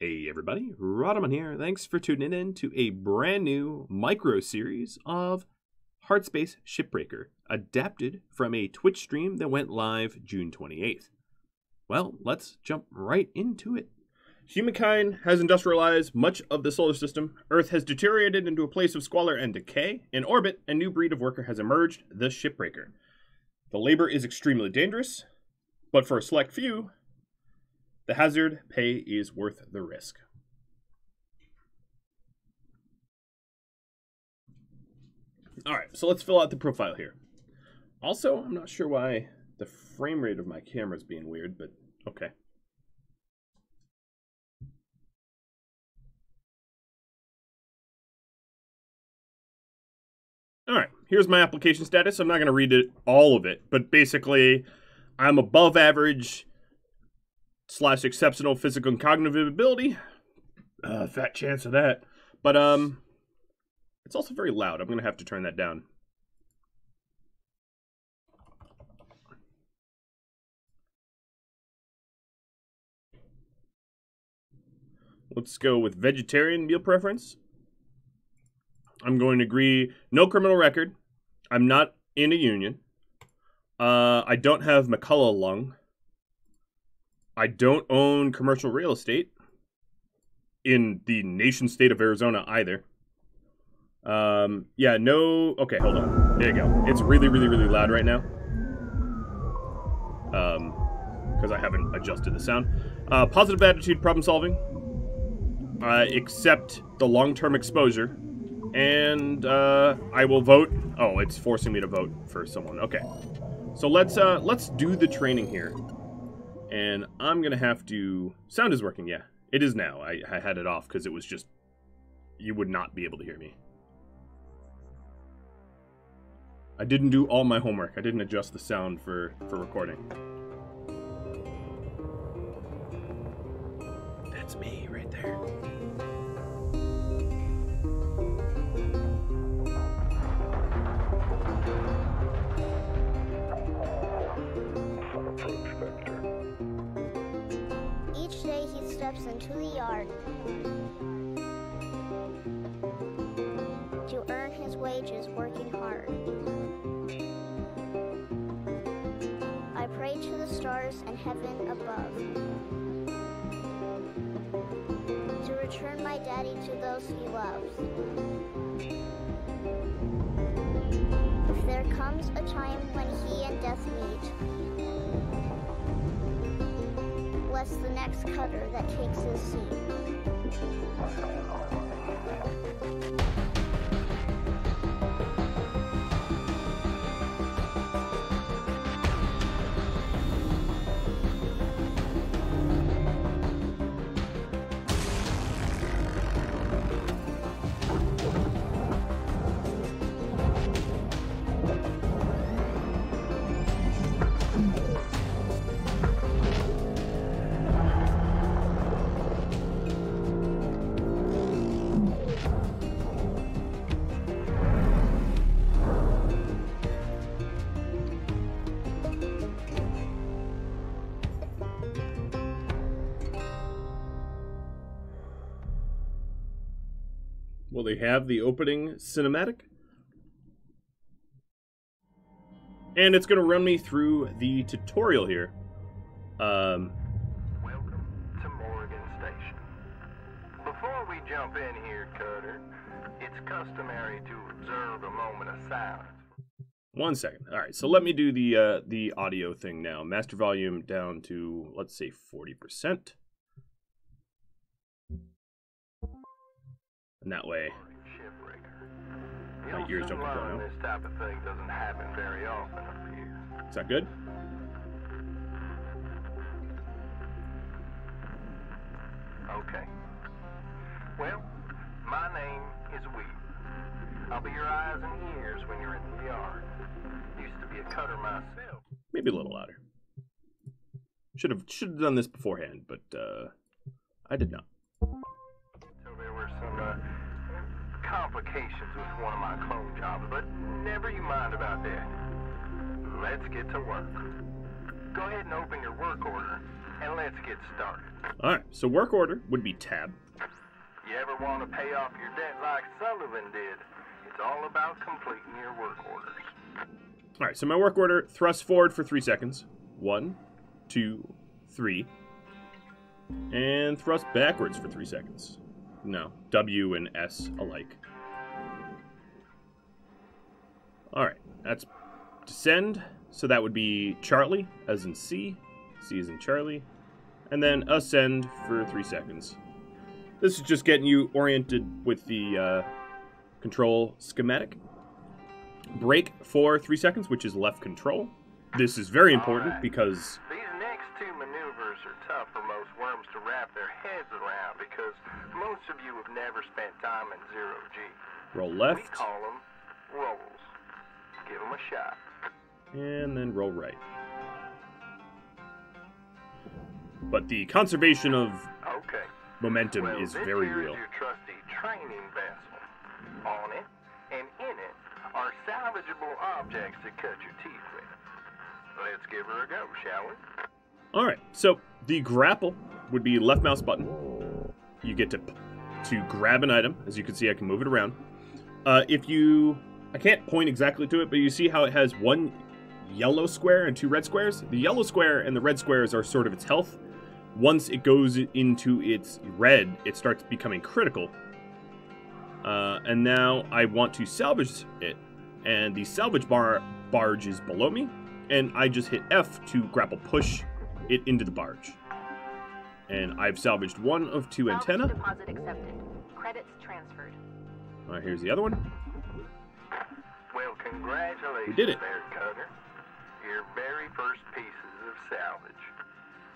Hey everybody, Rhadamant here. Thanks for tuning in to a brand new micro series of Hardspace Shipbreaker, adapted from a Twitch stream that went live June 28th. Well, let's jump right into it. Humankind has industrialized much of the solar system. Earth has deteriorated into a place of squalor and decay. In orbit, a new breed of worker has emerged, the Shipbreaker. The labor is extremely dangerous, but for a select few, the hazard pay is worth the risk. All right, so let's fill out the profile here. Also, I'm not sure why the frame rate of my camera is being weird, but okay. All right, here's my application status. I'm not going to read it, all of it, but basically I'm above average / exceptional physical and cognitive ability. Fat chance of that. But it's also very loud. I'm going to have to turn that down. Let's go with vegetarian meal preference. I'm going to agree. No criminal record. I'm not in a union. I don't have McCullough lung. I don't own commercial real estate in the nation state of Arizona either. Yeah, no. Okay, hold on. There you go. It's really, really, really loud right now. Because I haven't adjusted the sound. Positive attitude, problem solving. Accept the long-term exposure. And I will vote. Oh, it's forcing me to vote for someone. Okay. So let's do the training here. And I'm going to have to... Sound is working, yeah. It is now. I had it off because it was just... You would not be able to hear me. I didn't do all my homework. I didn't adjust the sound for recording. That's me right there. Into the yard to earn his wages working hard. I pray to the stars and heaven above to return my daddy to those he loves. If there comes a time when he and death meet, bless the next cutter that takes his seat. Will they have the opening cinematic? And it's going to run me through the tutorial here. Welcome to Morgan Station. Before we jump in here, Cutter, it's customary to observe a moment of silence. One second. All right, so let me do the audio thing now. Master volume down to, let's say, 40%. And that way, my ears don't go out. This type of thing doesn't happen very often up here. Is that good? Okay. Well, my name is Weaver. I'll be your eyes and ears when you're in the yard. Used to be a cutter myself. Maybe a little louder. Should have done this beforehand, but I did not. Complications with one of my clone jobs, but never you mind about that. Let's get to work. Go ahead and open your work order and let's get started. Alright, so work order would be tab. You ever want to pay off your debt like Sullivan did? It's all about completing your work orders. Alright, so my work order, thrust forward for 3 seconds. 1, 2, 3. And thrust backwards for 3 seconds. No, W and S alike. Alright, that's descend. So that would be Charlie, as in C. C as in Charlie. And then ascend for 3 seconds. This is just getting you oriented with the control schematic. Brake for 3 seconds, which is left control. This is very important because these next two maneuvers are tough for most worms to wrap their heads around because most of you have never spent time in 0G. Roll left. We call them rolls. Give them a shot. And then roll right. But the conservation of momentum is very real. This is your trusty training vessel. On it and in it are salvageable objects that cut your teeth with. Let's give her a go, shall we? Alright, so the grapple would be left mouse button. You get to grab an item. As you can see, I can move it around. I can't point exactly to it, but you see how it has one yellow square and two red squares? The yellow square and the red squares are sort of its health. Once it goes into its red, it starts becoming critical. And now I want to salvage it. And the salvage barge is below me. And I just hit F to grapple push it into the barge. And I've salvaged one of two antenna. Deposit accepted. Credits transferred. All right, here's the other one. Well, congratulations, we did it. Bear Cutter. Your very first pieces of salvage.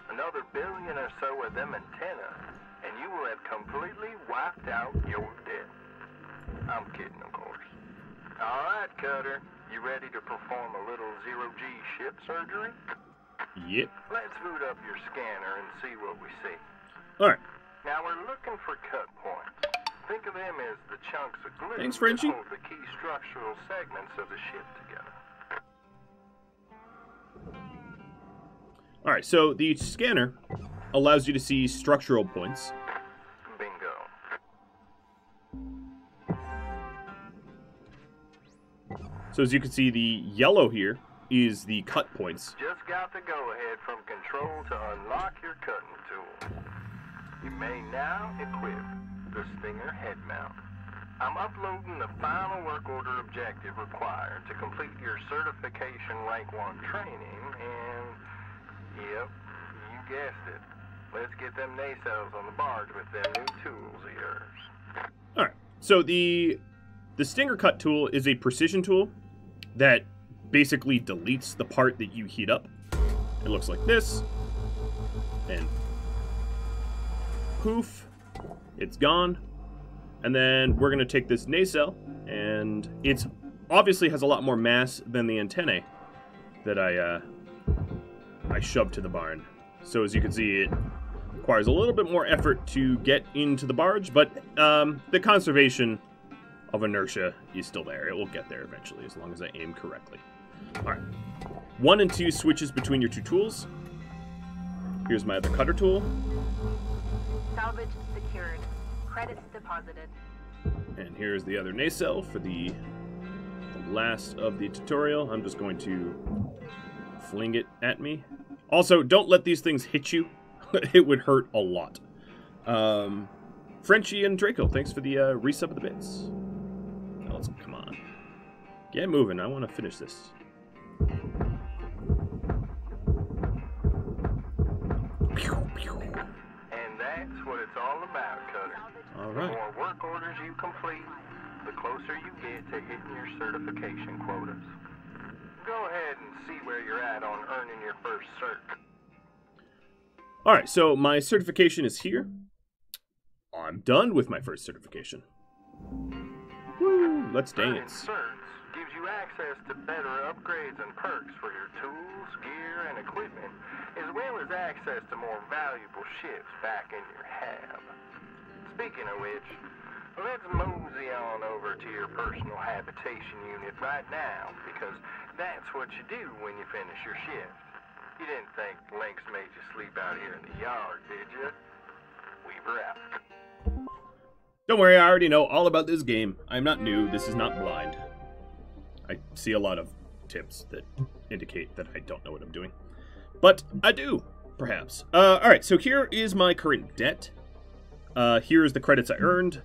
Another billion or so of them antenna, and you will have completely wiped out your debt. I'm kidding, of course. All right, Cutter. You ready to perform a little 0G ship surgery? Yep. Let's boot up your scanner and see what we see. All right. Now we're looking for cut points. Think of them as the chunks of glue that hold the key structural segments of the ship together. All right, so the scanner allows you to see structural points. Bingo. So as you can see, the yellow here is the cut points. Just got the go-ahead from control to unlock your cutting tool. You may now equip the Stinger head mount. I'm uploading the final work order objective required to complete your certification rank 1 training, and yep, you guessed it. Let's get them nacelles on the barge with them new tools of yours. All right. So the Stinger cut tool is a precision tool that basically deletes the part that you heat up. It looks like this, and poof. It's gone. And then we're going to take this nacelle, and it's obviously has a lot more mass than the antennae that I shoved to the barn. So as you can see, it requires a little bit more effort to get into the barge, but the conservation of inertia is still there. It will get there eventually, as long as I aim correctly. All right. 1 and 2 switches between your two tools. Here's my other cutter tool. Salvage secured. Credits deposited. And here's the other nacelle for the last of the tutorial. I'm just going to fling it at me. Also, don't let these things hit you. It would hurt a lot. Frenchie and Draco, thanks for the resub of the bits. Now let's come on. Get moving. I want to finish this. All right. The more work orders you complete, the closer you get to hitting your certification quotas. Go ahead and see where you're at on earning your first cert. All right, so my certification is here. I'm done with my first certification. Woo, let's dance. Certs gives you access to better upgrades and perks for your tools, gear, and equipment, as well as access to more valuable ships back in your hab. Speaking of which, let's mosey on over to your personal habitation unit right now, because that's what you do when you finish your shift. You didn't think Lynx made you sleep out here in the yard, did you? Weaver out. Don't worry, I already know all about this game. I'm not new. This is not blind. I see a lot of tips that indicate that I don't know what I'm doing. But I do, perhaps. Alright, so here is my current debt. Here's the credits I earned.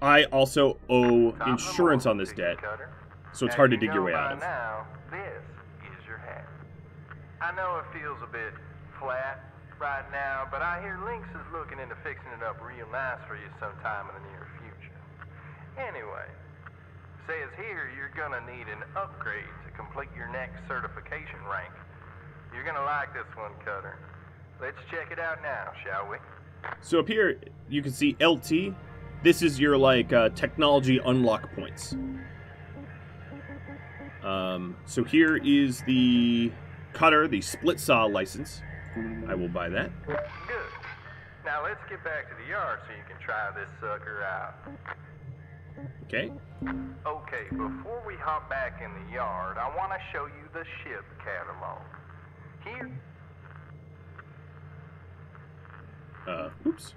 I also owe insurance on this debt, so it's hard to dig your way out of. Now, this is your hat. I know it feels a bit flat right now, but I hear Lynx is looking into fixing it up real nice for you sometime in the near future. Anyway, says here you're gonna need an upgrade to complete your next certification rank. You're gonna like this one, Cutter. Let's check it out now, shall we? So up here, you can see LT. This is your, like, technology unlock points. So here is the cutter, the split saw license. I will buy that. Good. Now let's get back to the yard so you can try this sucker out. Okay. Okay, before we hop back in the yard, I want to show you the ship catalog. Here. Oops.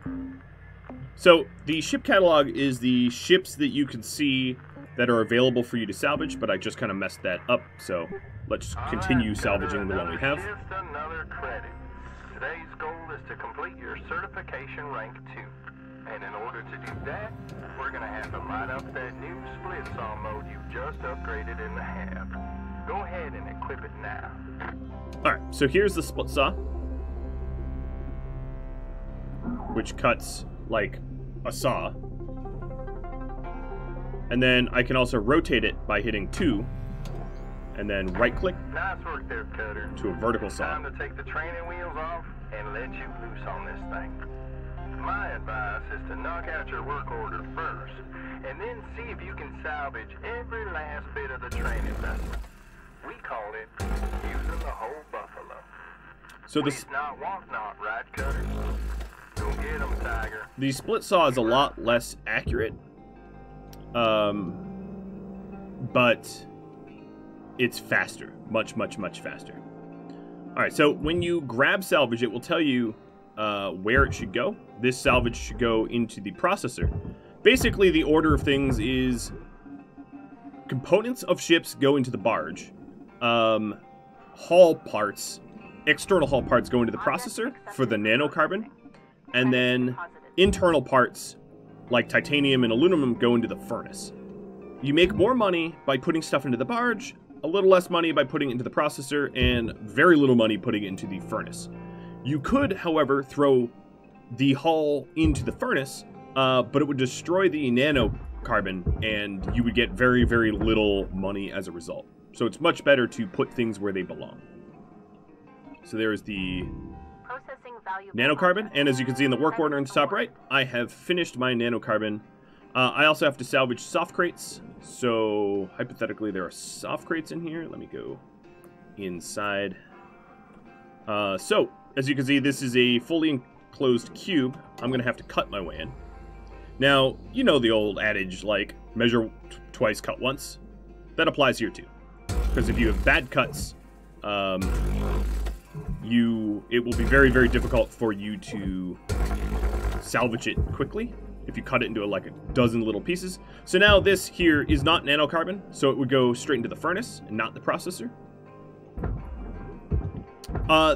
So, the ship catalog is the ships that you can see that are available for you to salvage, but I just kind of messed that up, so let's continue salvaging the one we have. Just another credit. Today's goal is to complete your certification rank 2. And in order to do that, we're going to have to light up that new split saw mode you just upgraded in the half. Go ahead and equip it now. Alright, so here's the split saw, which cuts like a saw, and then I can also rotate it by hitting 2 and then right click to a vertical saw. Time to take the training wheels off and let you loose on this thing. My advice is to knock out your work order first and then see if you can salvage every last bit of the training vessel. We call it using the whole buffalo. So this not walk, not ride, Cutter. Get 'em, tiger. The split saw is a lot less accurate, but it's faster, much faster. Alright, so when you grab salvage, it will tell you where it should go. This salvage should go into the processor. Basically, the order of things is components of ships go into the barge, haul parts, external haul parts go into the processor for the nanocarbon, and then internal parts, like titanium and aluminum, go into the furnace. You make more money by putting stuff into the barge, a little less money by putting it into the processor, and very little money putting it into the furnace. You could, however, throw the hull into the furnace, but it would destroy the nanocarbon, and you would get very little money as a result. So it's much better to put things where they belong. So there is the nanocarbon, and as you can see in the work order in the top right, I have finished my nanocarbon. I also have to salvage soft crates, so hypothetically there are soft crates in here. Let me go inside. So, as you can see, this is a fully enclosed cube. I'm going to have to cut my way in. Now, you know the old adage, like, measure twice, cut once. That applies here too, because if you have bad cuts, it will be very difficult for you to salvage it quickly if you cut it into like a dozen little pieces. So now this here is not nanocarbon, so it would go straight into the furnace and not the processor.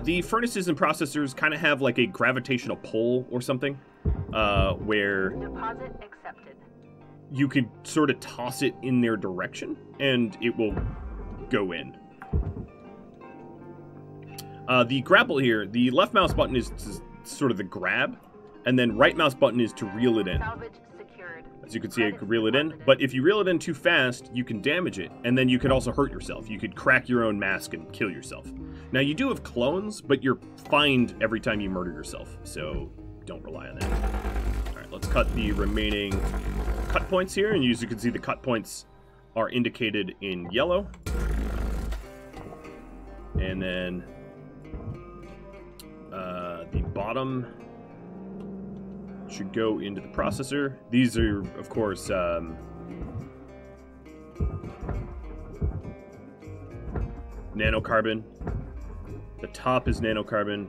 The furnaces and processors kind of have like a gravitational pull or something, where deposit accepted. You could sort of toss it in their direction and it will go in. The grapple here, the left mouse button is sort of the grab, and then right mouse button is to reel it in. As you can see, I could reel it in, but if you reel it in too fast, you can damage it, and then you could also hurt yourself. You could crack your own mask and kill yourself. Now, you do have clones, but you're fined every time you murder yourself, so don't rely on that. Alright, let's cut the remaining cut points here, and as you can see, the cut points are indicated in yellow. And then the bottom should go into the processor. These are, of course, nanocarbon. The top is nanocarbon.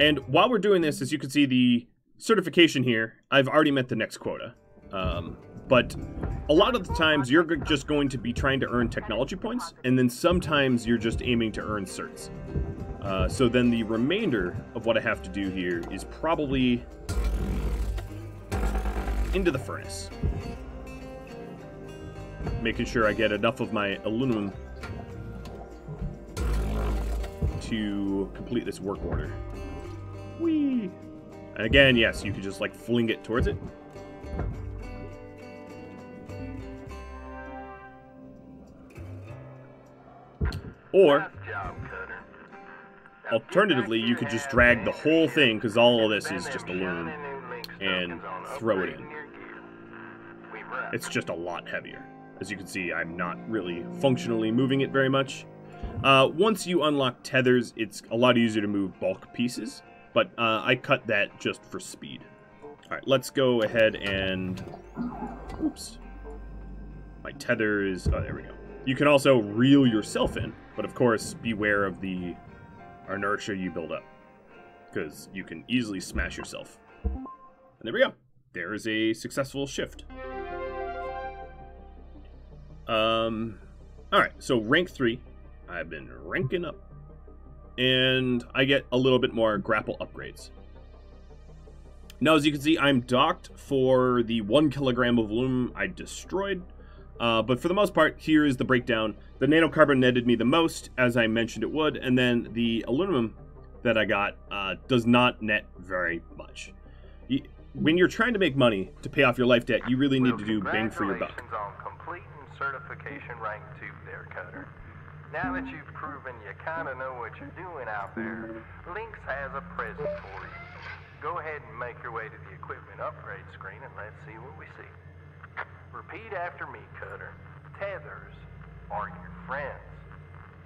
And while we're doing this, as you can see, the certification here, I've already met the next quota. But a lot of the times, you're just going to be trying to earn technology points, and then sometimes you're just aiming to earn certs. So then the remainder of what I have to do here is probably into the furnace. Making sure I get enough of my aluminum to complete this work order. Whee! And again, yes, you could just like fling it towards it. Or alternatively, you could just drag the whole thing, because all of this is just aluminum, and throw it in. It's just a lot heavier. As you can see, I'm not really functionally moving it very much. Once you unlock tethers, it's a lot easier to move bulk pieces, but I cut that just for speed. Alright, let's go ahead and... Oops. My tether is... Oh, there we go. You can also reel yourself in, but of course, beware of the... inertia you build up, because you can easily smash yourself. And there we go. There is a successful shift. Alright, so rank 3. I've been ranking up. And I get a little bit more grapple upgrades. Now, as you can see, I'm docked for the 1 kilogram of aluminum I destroyed. But for the most part, here is the breakdown. The nanocarbon netted me the most, as I mentioned it would, and then the aluminum that I got does not net very much. When you're trying to make money to pay off your life debt, you really need to do bang for your buck. Congratulations on completing certification rank 2 there, Cutter. Now that you've proven you kind of know what you're doing out there, Lynx has a present for you. Go ahead and make your way to the equipment upgrade screen and let's see what we see. Repeat after me, Cutter. Tethers are your friends.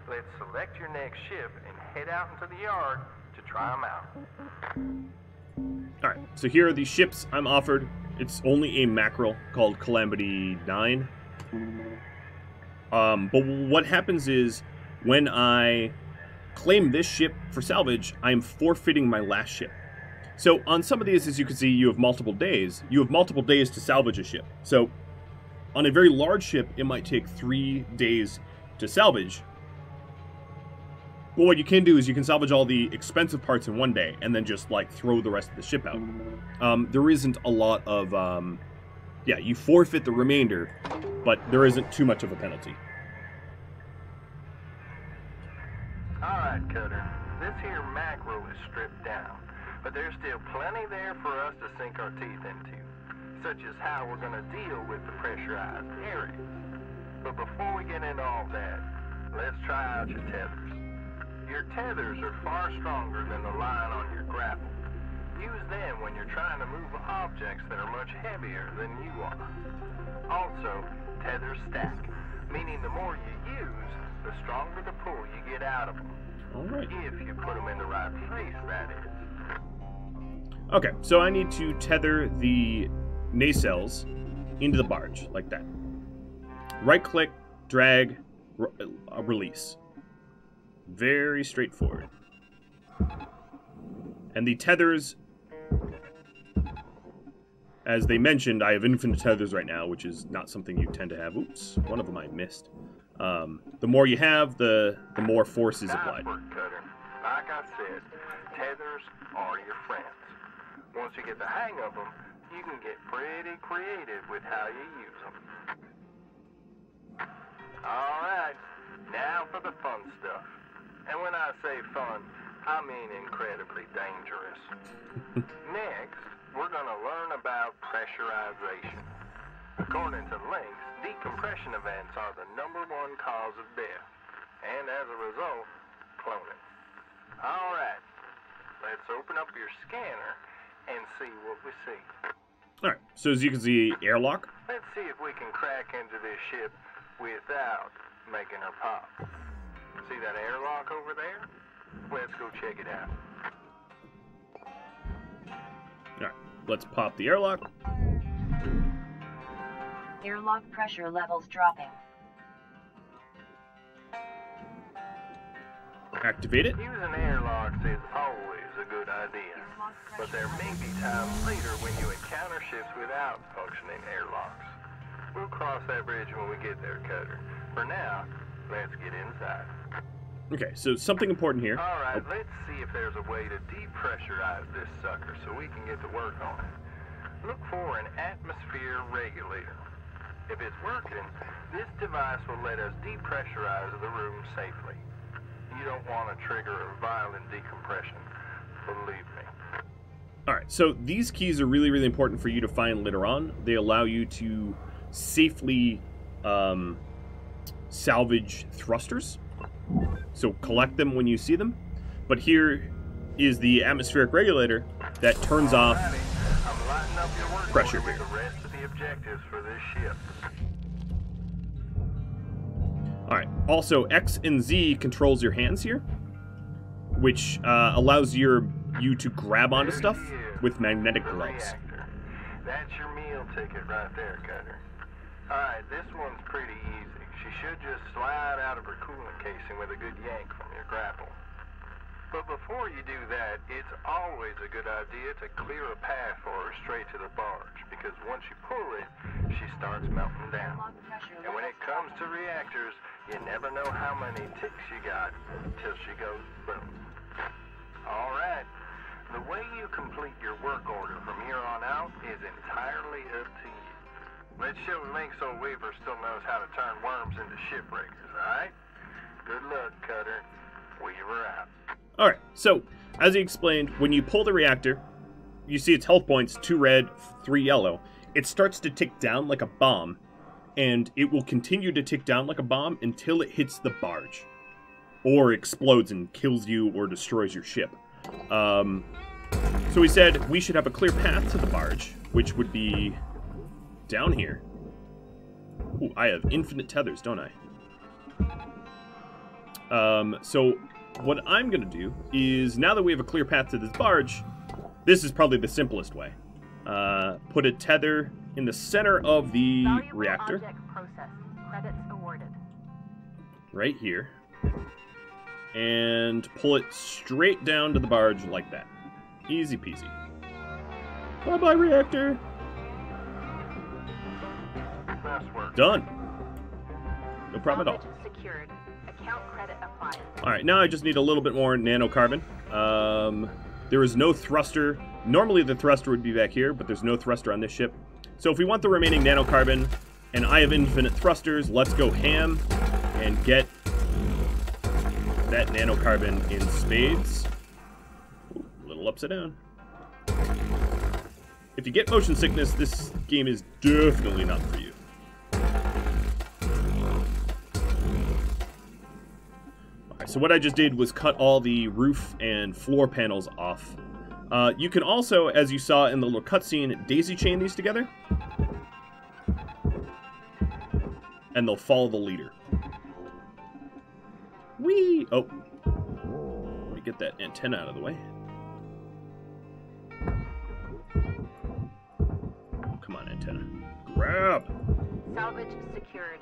Let's select your next ship and head out into the yard to try them out. Alright, so here are the ships I'm offered. It's only a mackerel called Calamity 9. But what happens is, when I claim this ship for salvage, I'm forfeiting my last ship. So on some of these, as you can see, you have multiple days. You have multiple days to salvage a ship. So on a very large ship, it might take 3 days to salvage. But what you can do is you can salvage all the expensive parts in 1 day and then just like throw the rest of the ship out. There isn't a lot of, yeah, you forfeit the remainder, but there isn't too much of a penalty. All right, Cutter, this here mackerel is stripped down. But there's still plenty there for us to sink our teeth into, such as how we're going to deal with the pressurized areas. But before we get into all that, let's try out your tethers. Your tethers are far stronger than the line on your grapple. Use them when you're trying to move objects that are much heavier than you are. Also, tethers stack, meaning the more you use, the stronger the pull you get out of them. All right. If you put them in the right place, that is. Okay, so I need to tether the nacelles into the barge, like that. Right-click, drag, release. Very straightforward. And the tethers, as they mentioned, I have infinite tethers right now, which is not something you tend to have. Oops, one of them I missed. The more you have, the more force is applied. Like I said, tethers are your friends. Once you get the hang of them, you can get pretty creative with how you use them. Alright, now for the fun stuff. And when I say fun, I mean incredibly dangerous. Next, we're going to learn about pressurization. According to Lynx, decompression events are the #1 cause of death. And as a result, cloning. Alright, let's open up your scanner and see what we see. Alright, so as you can see, airlock. Let's see if we can crack into this ship without making her pop. See that airlock over there? Let's go check it out. Alright, let's pop the airlock. Airlock pressure levels dropping. activate it. Using airlocks is always a good idea, but there may be times later when you encounter ships without functioning airlocks. We'll cross that bridge when we get there, Cutter. For now, let's get inside. Okay, so something important here. All right, let's see if there's a way to depressurize this sucker so we can get to work on it. Look for an atmosphere regulator. If it's working, this device will let us depressurize the room safely. You don't want to trigger a violent decompression, believe me. Alright, so these keys are really, really important for you to find later on. They allow you to safely salvage thrusters. So collect them when you see them. But here is the atmospheric regulator that turns off pressure here. Alright, also X and Z controls your hands here, which allows you to grab onto stuff with magnetic gloves. That's your meal ticket right there, Cutter. Alright, this one's pretty easy. She should just slide out of her coolant casing with a good yank from your grapple. But before you do that, it's always a good idea to clear a path for her straight to the barge, because once you pull it, she starts melting down. And when it comes to reactors, you never know how many ticks you got till she goes boom. All right. The way you complete your work order from here on out is entirely up to you. Let's show Lynx old Weaver still knows how to turn worms into shipbreakers, all right? Good luck, Cutter. Weaver out. Alright, so, as he explained, when you pull the reactor, you see its health points, 2 red, 3 yellow. It starts to tick down like a bomb, and it will continue to tick down like a bomb until it hits the barge, or explodes and kills you or destroys your ship. So he said we should have a clear path to the barge, which would be down here. Ooh, I have infinite tethers, don't I? So what I'm going to do is, now that we have a clear path to this barge, this is probably the simplest way. Put a tether in the center of the reactor. Right here. And pull it straight down to the barge like that. Easy peasy. Bye-bye, reactor! Done. No problem at all. Alright, now I just need a little bit more nanocarbon. There is no thruster. Normally the thruster would be back here, but there's no thruster on this ship. So if we want the remaining nanocarbon, and I have infinite thrusters, let's go ham and get that nanocarbon in spades. Ooh, a little upside down. If you get motion sickness, this game is definitely not for you. So what I just did was cut all the roof and floor panels off. You can also, as you saw in the little cutscene, daisy chain these together. And they'll follow the leader. Whee! Oh. Let me get that antenna out of the way. Oh, come on, antenna. Grab! Salvage secured.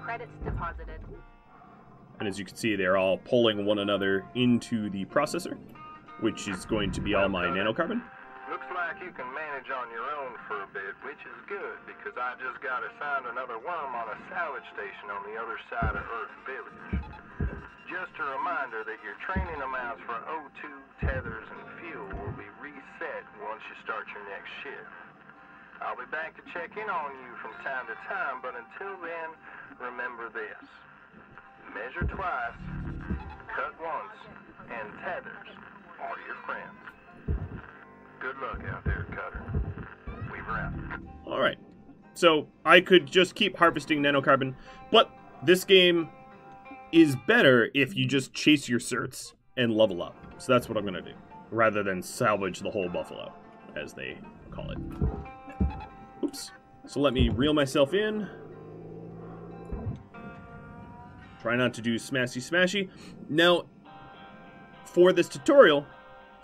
Credits deposited. And as you can see, they're all pulling one another into the processor, which is going to be all my nanocarbon. Looks like you can manage on your own for a bit, which is good, because I just got assigned another worm on a salvage station on the other side of Earth Village. Just a reminder that your training amounts for O2, tethers, and fuel will be reset once you start your next shift. I'll be back to check in on you from time to time, but until then, remember this. Measure twice, cut once, and tethers are your friends. Good luck out there, Cutter. Weaver out. Alright, so I could just keep harvesting nanocarbon, but this game is better if you just chase your certs and level up. So that's what I'm going to do, rather than salvage the whole buffalo, as they call it. Oops. So let me reel myself in. Try not to do smashy. Now, for this tutorial,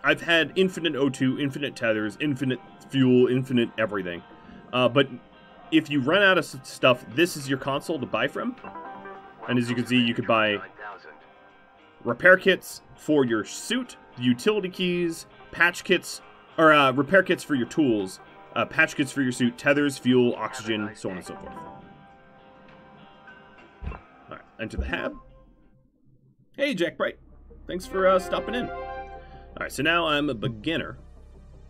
I've had infinite O2, infinite tethers, infinite fuel, infinite everything. But if you run out of stuff, this is your console to buy from. And as you can see, you could buy repair kits for your suit, utility keys, patch kits, or repair kits for your tools, patch kits for your suit, tethers, fuel, oxygen, so on and so forth. Alright, enter the hab. Hey, Jack Bright. Thanks for stopping in. Alright, so now I'm a beginner.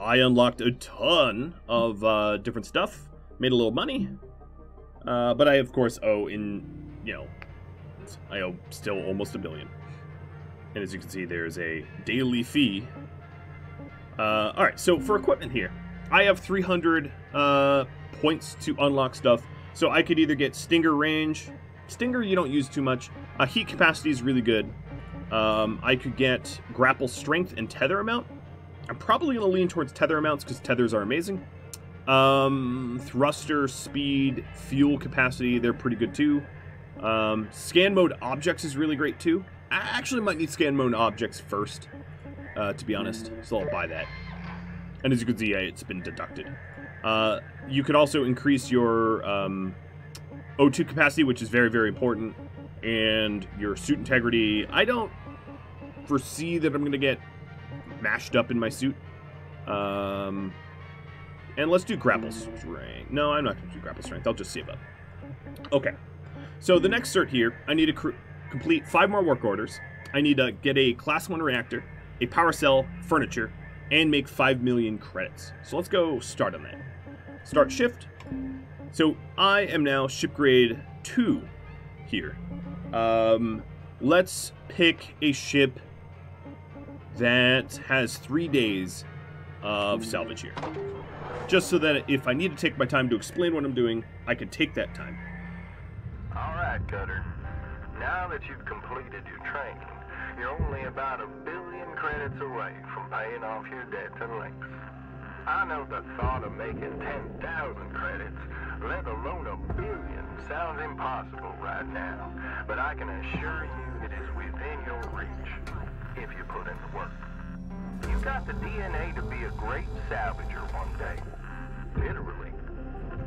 I unlocked a ton of different stuff, made a little money, but I, of course, I owe still almost $1 billion. And as you can see, there's a daily fee. Alright, so for equipment here, I have 300 points to unlock stuff. So I could either get Stinger range. Stinger you don't use too much. Heat capacity is really good. I could get grapple strength and tether amount. I'm probably going to lean towards tether amounts because tethers are amazing. Thruster, speed, fuel capacity, they're pretty good too. Scan mode objects is really great too. I actually might need scan mode objects first, to be honest, so I'll buy that. And as you can see, it's been deducted. You could also increase your O2 capacity, which is very, very important, and your suit integrity. I don't foresee that I'm going to get mashed up in my suit. And let's do grapple strength. No, I'm not going to do grapple strength. I'll just save up. Okay. So the next cert here, I need to complete 5 more work orders. I need to get a class 1 reactor, a power cell, furniture, and make 5 million credits. So let's go start on that. Start shift. So I am now ship grade 2 here. Let's pick a ship that has 3 days of salvage here. Just so that if I need to take my time to explain what I'm doing, I can take that time. Alright, Cutter. Now that you've completed your training, you're only about $1 billion credits away from paying off your debts and Lynx. I know the thought of making 10,000 credits, let alone $1 billion, sounds impossible right now, but I can assure you it is within your reach if you put in the work. You've got the DNA to be a great salvager one day. Literally.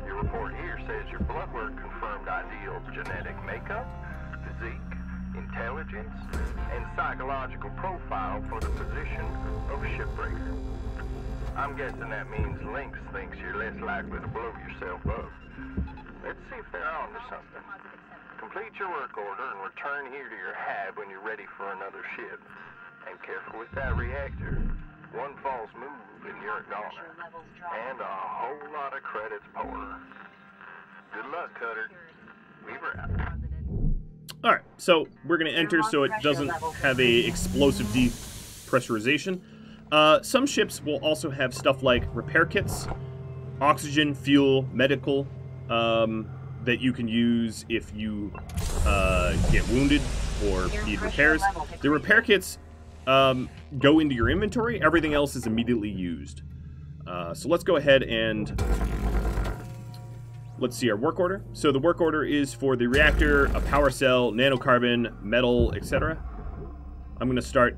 Your report here says your blood work confirmed ideal genetic makeup, physique, intelligence, and psychological profile for the position of shipbreaker. I'm guessing that means Lynx thinks you're less likely to blow yourself up. Let's see if they're on to something. Complete your work order and return here to your hab when you're ready for another ship. And careful with that reactor. One false move and you're gone. And a whole lot of credits poorer. Good luck, Cutter. Weaver out. Alright, so we're going to enter so it doesn't have a explosive depressurization. Some ships will also have stuff like repair kits, oxygen, fuel, medical, that you can use if you get wounded or need repairs. The repair kits go into your inventory. Everything else is immediately used. So let's go ahead and... let's see our work order. So the work order is for the reactor, a power cell, nanocarbon, metal, etc. I'm going to start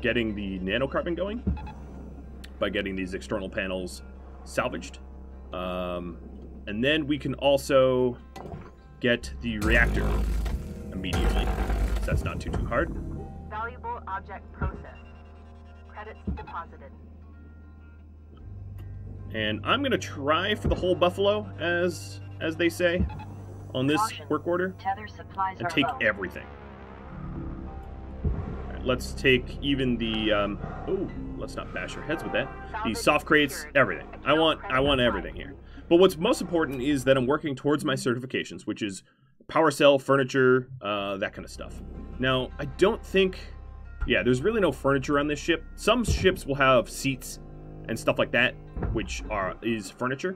getting the nanocarbon going by getting these external panels salvaged. And then we can also get the reactor immediately. So that's not too hard. Valuable object process. Credits deposited. And I'm going to try for the whole buffalo, as they say, on this work order, and take everything. All right, let's take even the, let's not bash our heads with that. The soft crates, everything. I want everything here. But what's most important is that I'm working towards my certifications, which is power cell, furniture, that kind of stuff. Now, I don't think, yeah, there's really no furniture on this ship. Some ships will have seats and stuff like that, which is furniture.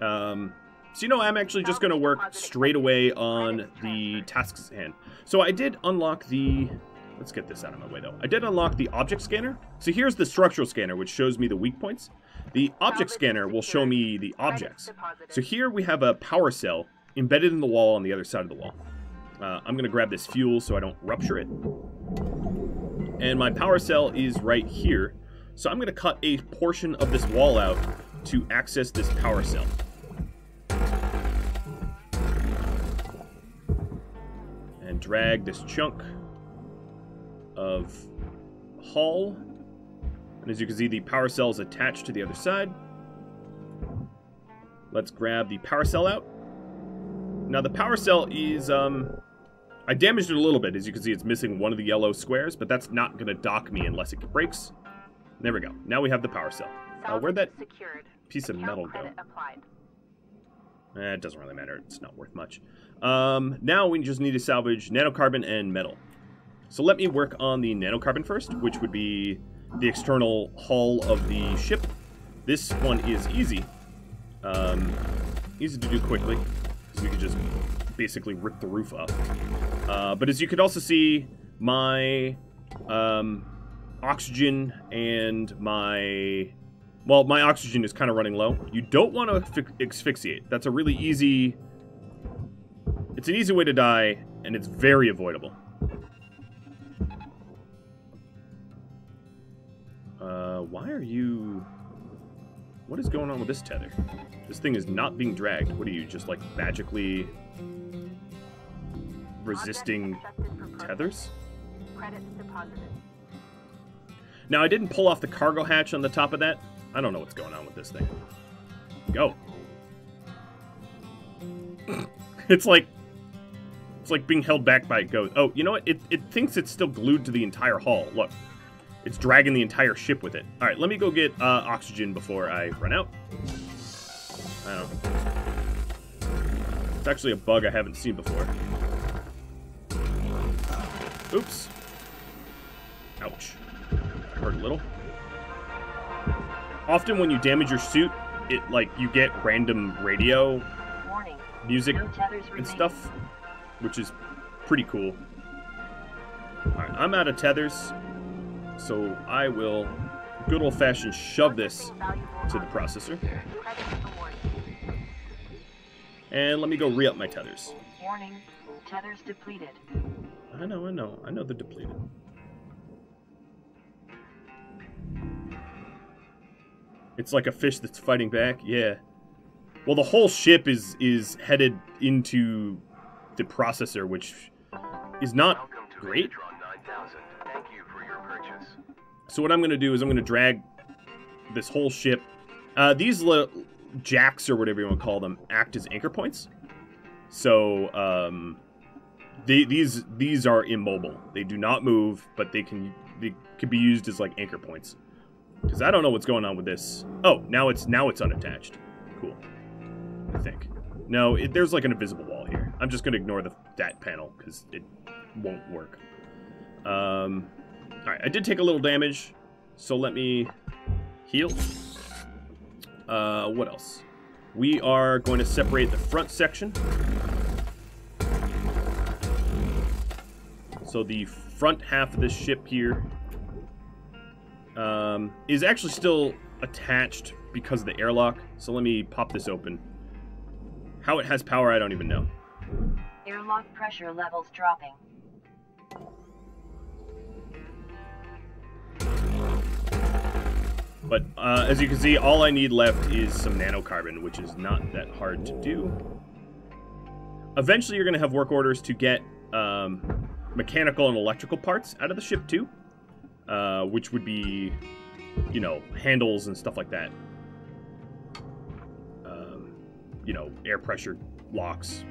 So you know, I'm actually just going to work straight away on the tasks at hand. So I did unlock the... let's get this out of my way, though. I did unlock the object scanner. So here's the structural scanner, which shows me the weak points. The object scanner will show me the objects. So here we have a power cell embedded in the wall on the other side of the wall. I'm going to grab this fuel so I don't rupture it. And my power cell is right here. So I'm going to cut a portion of this wall out to access this power cell. And drag this chunk of hull. And as you can see, the power cell is attached to the other side. Let's grab the power cell out. Now the power cell is, I damaged it a little bit. As you can see, it's missing one of the yellow squares, but that's not going to dock me unless it breaks. There we go. Now we have the power cell. Where'd that piece of metal go? It doesn't really matter. It's not worth much. Now we just need to salvage nanocarbon and metal. So let me work on the nanocarbon first, which would be the external hull of the ship. This one is easy. Easy to do quickly, because you can just basically rip the roof up. But as you can also see, my oxygen and my... Well, my oxygen is kind of running low. You don't want to asphyxiate. That's a really easy... It's an easy way to die, and it's very avoidable. Why are you... What is going on with this tether? This thing is not being dragged. What are you, just like magically resisting tethers? Credits deposited. Now, I didn't pull off the cargo hatch on the top of that. I don't know what's going on with this thing. Go. It's like being held back by a ghost. Oh, you know what? It thinks it's still glued to the entire hull. Look. It's dragging the entire ship with it. All right, let me go get oxygen before I run out. I don't know. It's actually a bug I haven't seen before. Oops. Ouch. I hurt a little. Often when you damage your suit, it like you get random radio music and stuff, which is pretty cool. All right, I'm out of tethers, so I will good old-fashioned shove this to the processor. And let me go re-up my tethers. Warning, tethers depleted. I know they're depleted. It's like a fish that's fighting back. Yeah. Well, the whole ship is headed into the processor, which is not great. Thank you for your purchase. So what I'm going to do is I'm going to drag this whole ship. These little jacks, or whatever you want to call them, act as anchor points. So these are immobile. They do not move, but they can be used as like anchor points. Because I don't know what's going on with this. Oh, now it's unattached. Cool. I think. No, there's like an invisible wall here. I'm just going to ignore that panel because it won't work. All right, I did take a little damage, so let me heal. What else? We are going to separate the front section. So the front half of this ship here... is actually still attached because of the airlock. So let me pop this open. How it has power, I don't even know. Airlock pressure levels dropping. But as you can see, all I need left is some nanocarbon, which is not that hard to do. Eventually, you're going to have work orders to get mechanical and electrical parts out of the ship, too. Which would be, you know, handles and stuff like that. You know, air pressure locks,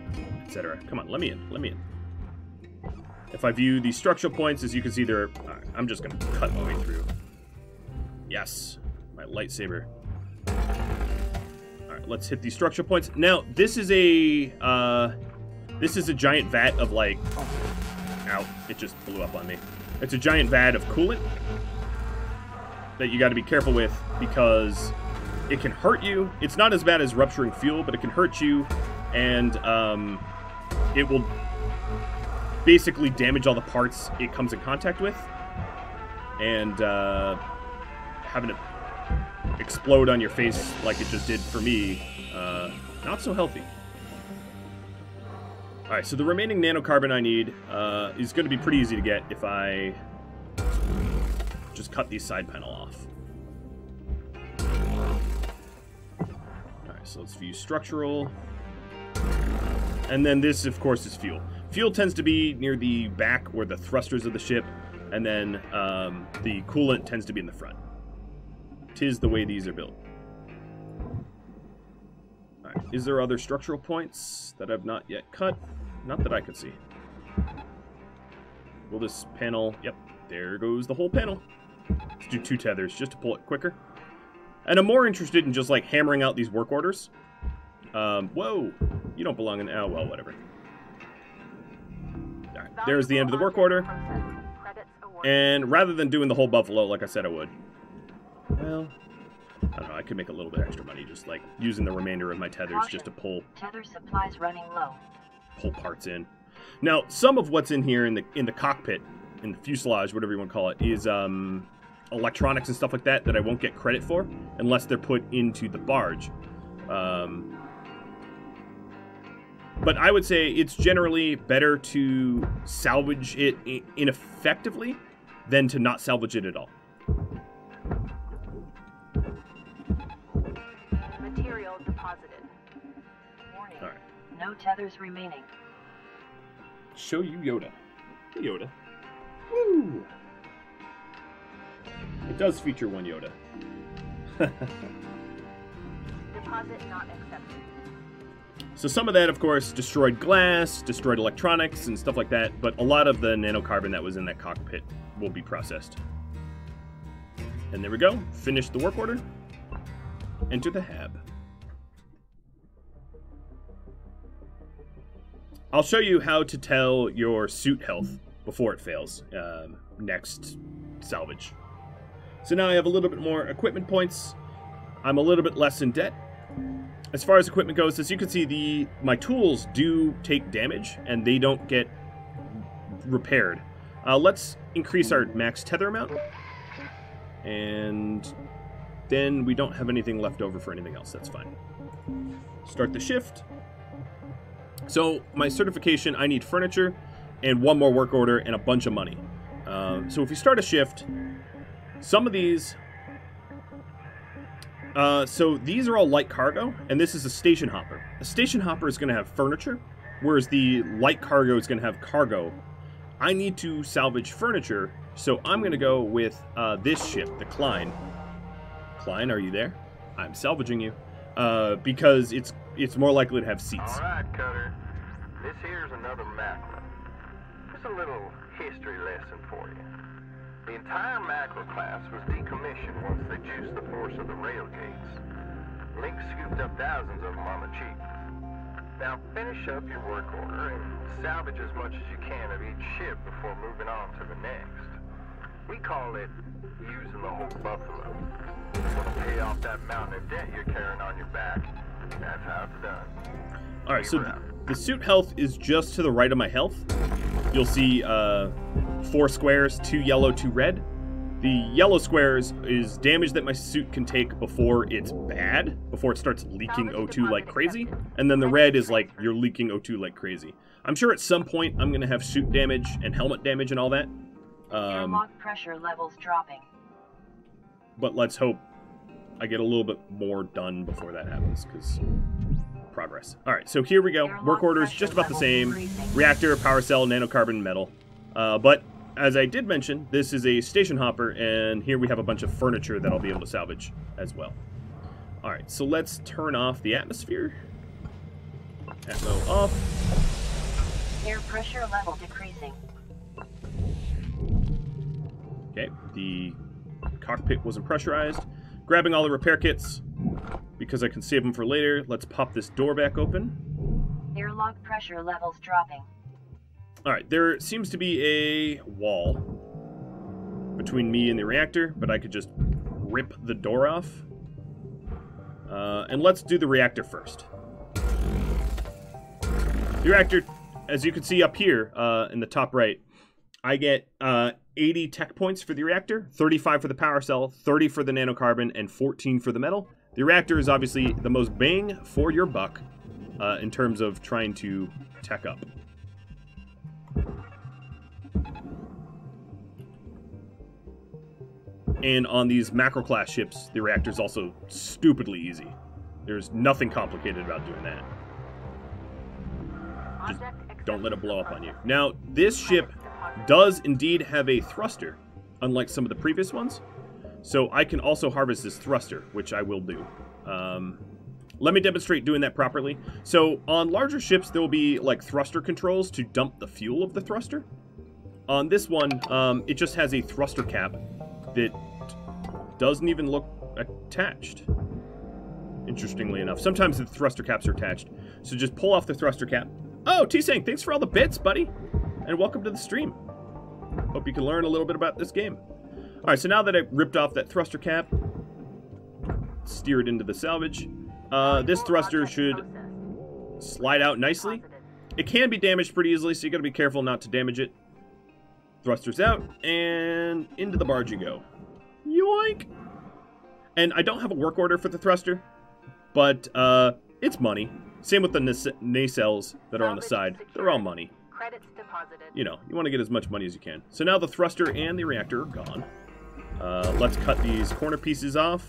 etc. Come on, let me in, let me in. If I view the structural points, as you can see, they're... Right, I'm just going to cut my way through. Yes, my lightsaber. All right, let's hit the structural points. Now, this is a giant vat of, like... Ow, it just blew up on me. It's a giant vat of coolant that you got to be careful with because it can hurt you. It's not as bad as rupturing fuel, but it can hurt you, and it will basically damage all the parts it comes in contact with, and having it explode on your face like it just did for me, not so healthy. Alright, so the remaining nanocarbon I need is going to be pretty easy to get if I just cut the side panel off. Alright, so let's view structural. And then this, of course, is fuel. Fuel tends to be near the back or the thrusters of the ship. and then the coolant tends to be in the front. 'Tis the way these are built. All right. Is there other structural points that I've not yet cut? Not that I could see. Will this panel... Yep, there goes the whole panel. Let's do 2 tethers just to pull it quicker. And I'm more interested in just, like, hammering out these work orders. Whoa! You don't belong in... Oh, well, whatever. Alright, there's the end of the work order. And rather than doing the whole buffalo like I said I would... Well... I don't know, I could make a little bit extra money just, like, using the remainder of my tethers just to pull... Tether supplies running low. Pull parts in. Now, some of what's in here in the cockpit, in the fuselage, whatever you want to call it, is, electronics and stuff like that that I won't get credit for unless they're put into the barge. But I would say it's generally better to salvage it ineffectively than to not salvage it at all. Material deposited. Warning. All right. No tethers remaining. Show you Yoda. Yoda. Woo! It does feature one Yoda. Deposit not accepted. So some of that, of course, destroyed glass, destroyed electronics, and stuff like that, but a lot of the nanocarbon that was in that cockpit will be processed. And there we go. Finish the work order. Enter the HAB. I'll show you how to tell your suit health before it fails next salvage. So now I have a little bit more equipment points. I'm a little bit less in debt. As far as equipment goes, as you can see, my tools do take damage, and they don't get repaired. Let's increase our max tether amount. And then we don't have anything left over for anything else. That's fine. Start the shift. So my certification, I need furniture and one more work order and a bunch of money. So if you start a shift... Some of these, so these are all light cargo, and this is a station hopper. A station hopper is going to have furniture, whereas the light cargo is going to have cargo. I need to salvage furniture, so I'm going to go with this ship, the Klein. Klein, are you there? I'm salvaging you, because it's more likely to have seats. All right, Cutter. This here's another mackerel. Here's a little history lesson for you. The entire mackerel class was decommissioned once they juiced the force of the rail gates. Lynx scooped up thousands of them on the cheap. Now finish up your work order and salvage as much as you can of each ship before moving on to the next. We call it using the whole buffalo. You'll pay off that mountain of debt you're carrying on your back. That's how it's done. Alright, so the suit health is just to the right of my health. You'll see 4 squares, 2 yellow, 2 red. The yellow squares is damage that my suit can take before it's bad, before it starts leaking O2 like crazy. And then the red is like, you're leaking O2 like crazy. I'm sure at some point I'm going to have suit damage and helmet damage and all that. Airlock pressure levels dropping. But let's hope I get a little bit more done before that happens, because... progress. Alright, so here we go. Work orders, just about the same. Reactor, power cell, nanocarbon, metal. But, as I did mention, this is a station hopper, and here we have a bunch of furniture that I'll be able to salvage as well. Alright, so let's turn off the atmosphere. Atmo off. Air pressure level decreasing. Okay, the cockpit wasn't pressurized. Grabbing all the repair kits. Because I can save them for later, let's pop this door back open. Airlock pressure levels dropping. Alright, there seems to be a wall between me and the reactor, but I could just rip the door off. And let's do the reactor first. The reactor, as you can see up here in the top right, I get 80 tech points for the reactor, 35 for the power cell, 30 for the nanocarbon, and 14 for the metal. The reactor is obviously the most bang for your buck in terms of trying to tech up. And on these macro-class ships, the reactor is also stupidly easy. There's nothing complicated about doing that. Just don't let it blow up on you. Now, this ship does indeed have a thruster, unlike some of the previous ones. So I can also harvest this thruster, which I will do. Let me demonstrate doing that properly. So on larger ships, there will be like thruster controls to dump the fuel of the thruster. On this one, it just has a thruster cap that doesn't even look attached, interestingly enough. Sometimes the thruster caps are attached. So just pull off the thruster cap. Oh, Tseng, thanks for all the bits, buddy. And welcome to the stream. Hope you can learn a little bit about this game. All right, so now that I ripped off that thruster cap, steer it into the salvage. This thruster should slide out nicely. It can be damaged pretty easily, so you gotta be careful not to damage it. Thrusters out, and into the barge you go. Yoink! And I don't have a work order for the thruster, but it's money. Same with the nacelles that are on the side. They're all money. You know, you want to get as much money as you can. So now the thruster and the reactor are gone. Let's cut these corner pieces off.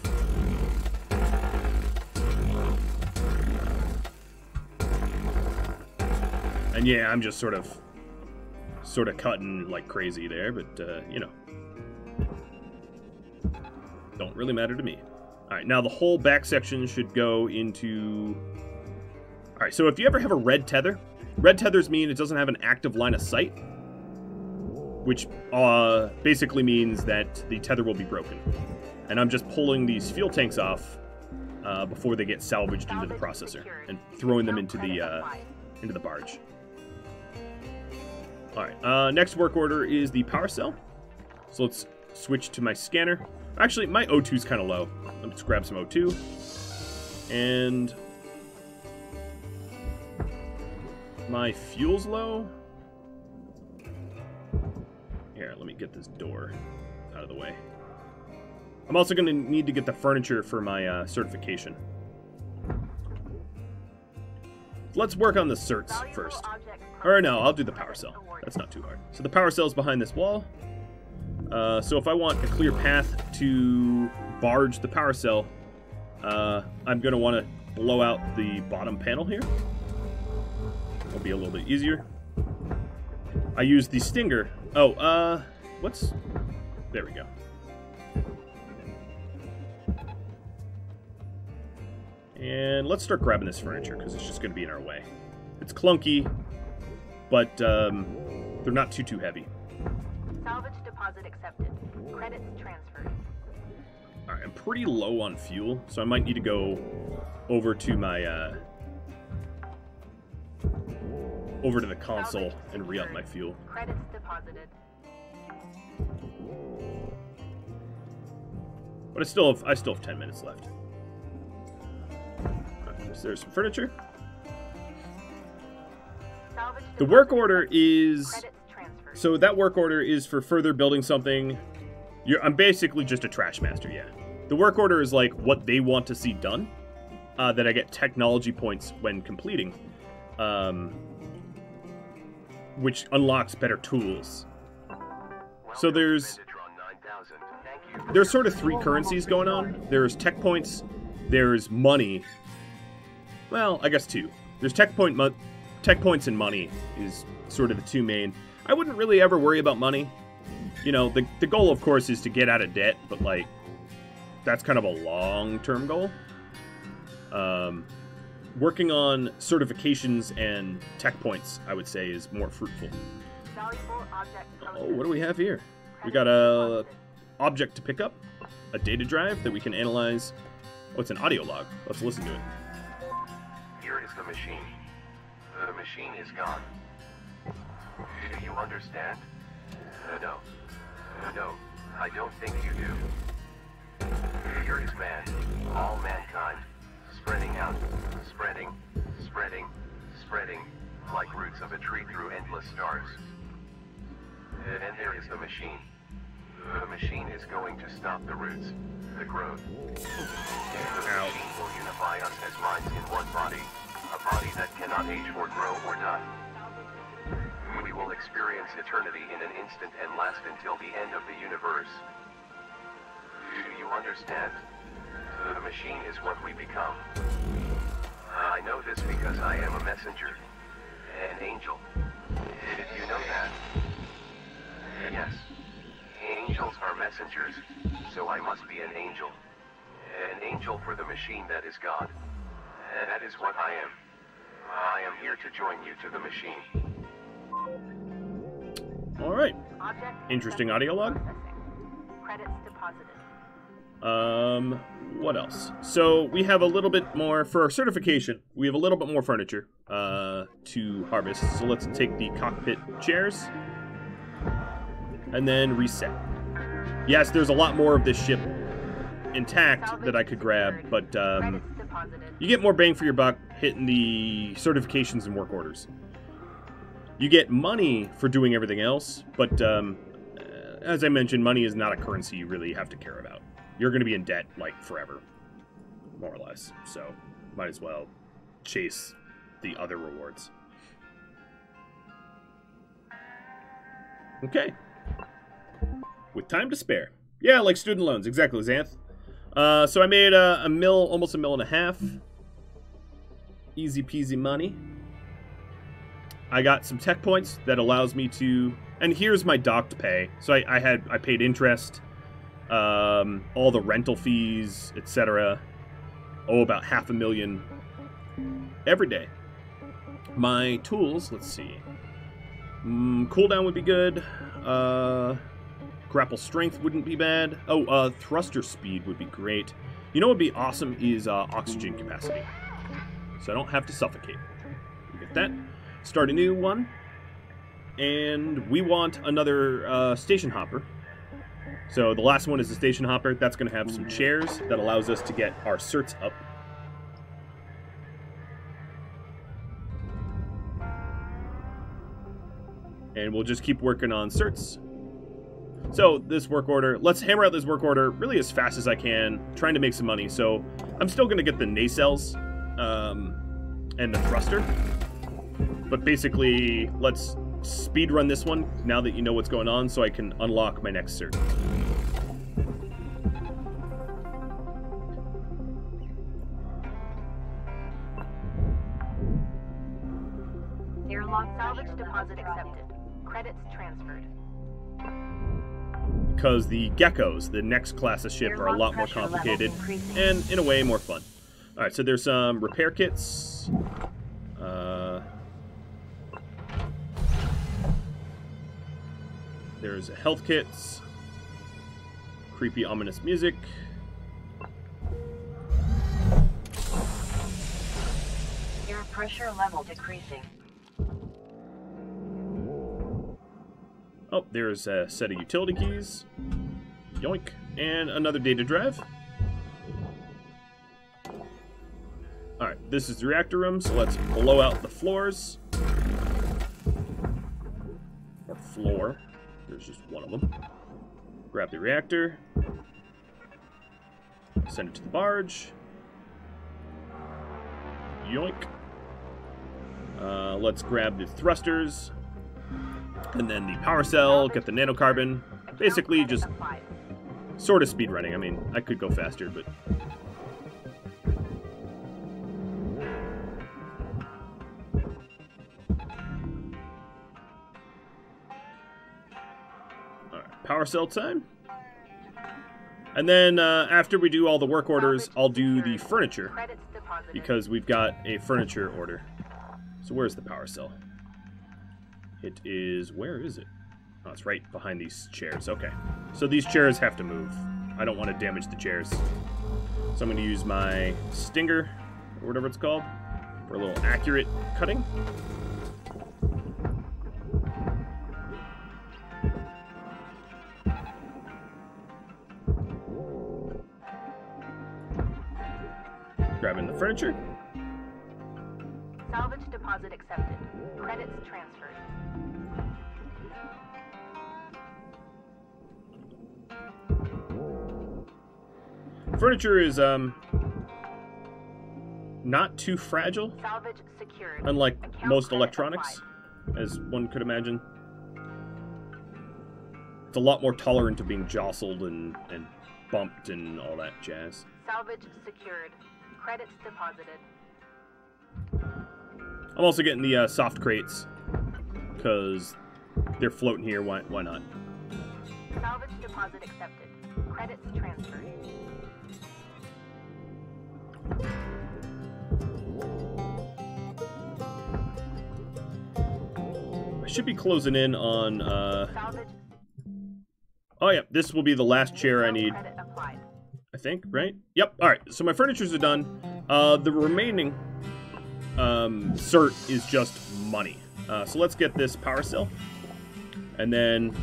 And yeah, I'm just sort of cutting like crazy there, but, you know. Don't really matter to me. Alright, now the whole back section should go into... Alright, so if you ever have a red tether, red tethers mean it doesn't have an active line of sight, which basically means that the tether will be broken. And I'm just pulling these fuel tanks off before they get salvaged into the processor and throwing them into the barge. Alright, next work order is the power cell. So let's switch to my scanner. Actually, my O2's kind of low. Let's grab some O2. And my fuel's low. Here, let me get this door out of the way. I'm also going to need to get the furniture for my certification. Let's work on the certs first. Or no, I'll do the power cell. That's not too hard. So the power cell's behind this wall. So if I want a clear path to barge the power cell, I'm going to want to blow out the bottom panel here. It'll be a little bit easier. I use the stinger. Oh, what's... There we go. And let's start grabbing this furniture, because it's just going to be in our way. It's clunky, but they're not too heavy. Salvage deposit accepted. Credits transferred. Alright, I'm pretty low on fuel, so I might need to go over to my, over to the console and re-up my fuel. Credits deposited. But I still have 10 minutes left. Right, so there's some furniture. The work order is... So that work order is for further building something. I'm basically just a trash master, yeah. The work order is like what they want to see done, that I get technology points when completing, which unlocks better tools. So there's sort of three currencies going on. There's tech points, there's money. Well, I guess two. There's tech points and money is sort of the two main. I wouldn't really ever worry about money. You know, the goal, of course, is to get out of debt, but, like, that's kind of a long-term goal. Working on certifications and tech points, I would say, is more fruitful. Oh, what do we have here? We got a object to pick up, a data drive that we can analyze. Oh, it's an audio log. Let's listen to it. Here is the machine. The machine is gone. Do you understand? No. No, I don't think you do. Here is man, all mankind, spreading out, spreading, like roots of a tree through endless stars. And there is the machine. The machine is going to stop the roots, the growth. The machine will unify us as minds in one body, a body that cannot age or grow or die. We will experience eternity in an instant and last until the end of the universe. Do you understand? The machine is what we become. I know this because I am a messenger, an angel. Did you know that? Yes. Angels are messengers, so I must be an angel. An angel for the machine that is God. And that is what I am. I am here to join you to the machine. Alright. Interesting audio log. Credits deposited. What else? So, we have a little bit more, for our certification, we have a little bit more furniture to harvest. So let's take the cockpit chairs. And then reset. Yes, there's a lot more of this ship intact that I could grab, but you get more bang for your buck hitting the certifications and work orders. You get money for doing everything else, but as I mentioned, money is not a currency you really have to care about. You're going to be in debt, like, forever, more or less. So, might as well chase the other rewards. Okay. With time to spare. Yeah, like student loans. Exactly, Xanth. So I made a mill, almost $1.5 million. Easy peasy money. I got some tech points that allows me to... And here's my docked pay. So I paid interest, all the rental fees, etc. Oh, about $500,000 every day. My tools, let's see. Cooldown would be good. Grapple strength wouldn't be bad. Oh, thruster speed would be great. You know what would be awesome is oxygen capacity. So I don't have to suffocate. We get that. Start a new one. And we want another station hopper. So the last one is the station hopper. That's going to have some chairs that allows us to get our certs up. And we'll just keep working on certs. So, this work order, let's hammer out this work order really as fast as I can, trying to make some money. So, I'm still going to get the nacelles and the thruster. But basically, let's speedrun this one now that you know what's going on so I can unlock my next cert. Airlock salvage deposit accepted. Credits transferred. Because the geckos, the next class of ship, are a lot more complicated and, in a way, more fun. Alright, so there's some repair kits. There's health kits. Creepy, ominous music. Air pressure level decreasing. Oh, there's a set of utility keys. Yoink. And another data drive. Alright, this is the reactor room, so let's blow out the floors. Or floor. There's just one of them. Grab the reactor. Send it to the barge. Yoink. Let's grab the thrusters. And then the power cell, get the nanocarbon. Basically, just sort of speedrunning. I mean, I could go faster, but... Alright, power cell time. And then, after we do all the work orders, I'll do the furniture. Because we've got a furniture order. So where's the power cell? It is... where is it? Oh, it's right behind these chairs. Okay. So these chairs have to move. I don't want to damage the chairs. So I'm going to use my stinger, or whatever it's called, for a little accurate cutting. Grabbing the furniture. Salvage deposit accepted. Credits transferred. Furniture is not too fragile, unlike most electronics, as one could imagine. It's a lot more tolerant to being jostled and bumped and all that jazz. Salvage secured. Credits deposited. I'm also getting the soft crates because they're floating here. Why not? Deposit accepted. Credits transferred. I should be closing in on, oh yeah, this will be the last chair I need. I think, right? Yep, alright, so my furnitures are done. The remaining cert is just money. So let's get this power cell. And then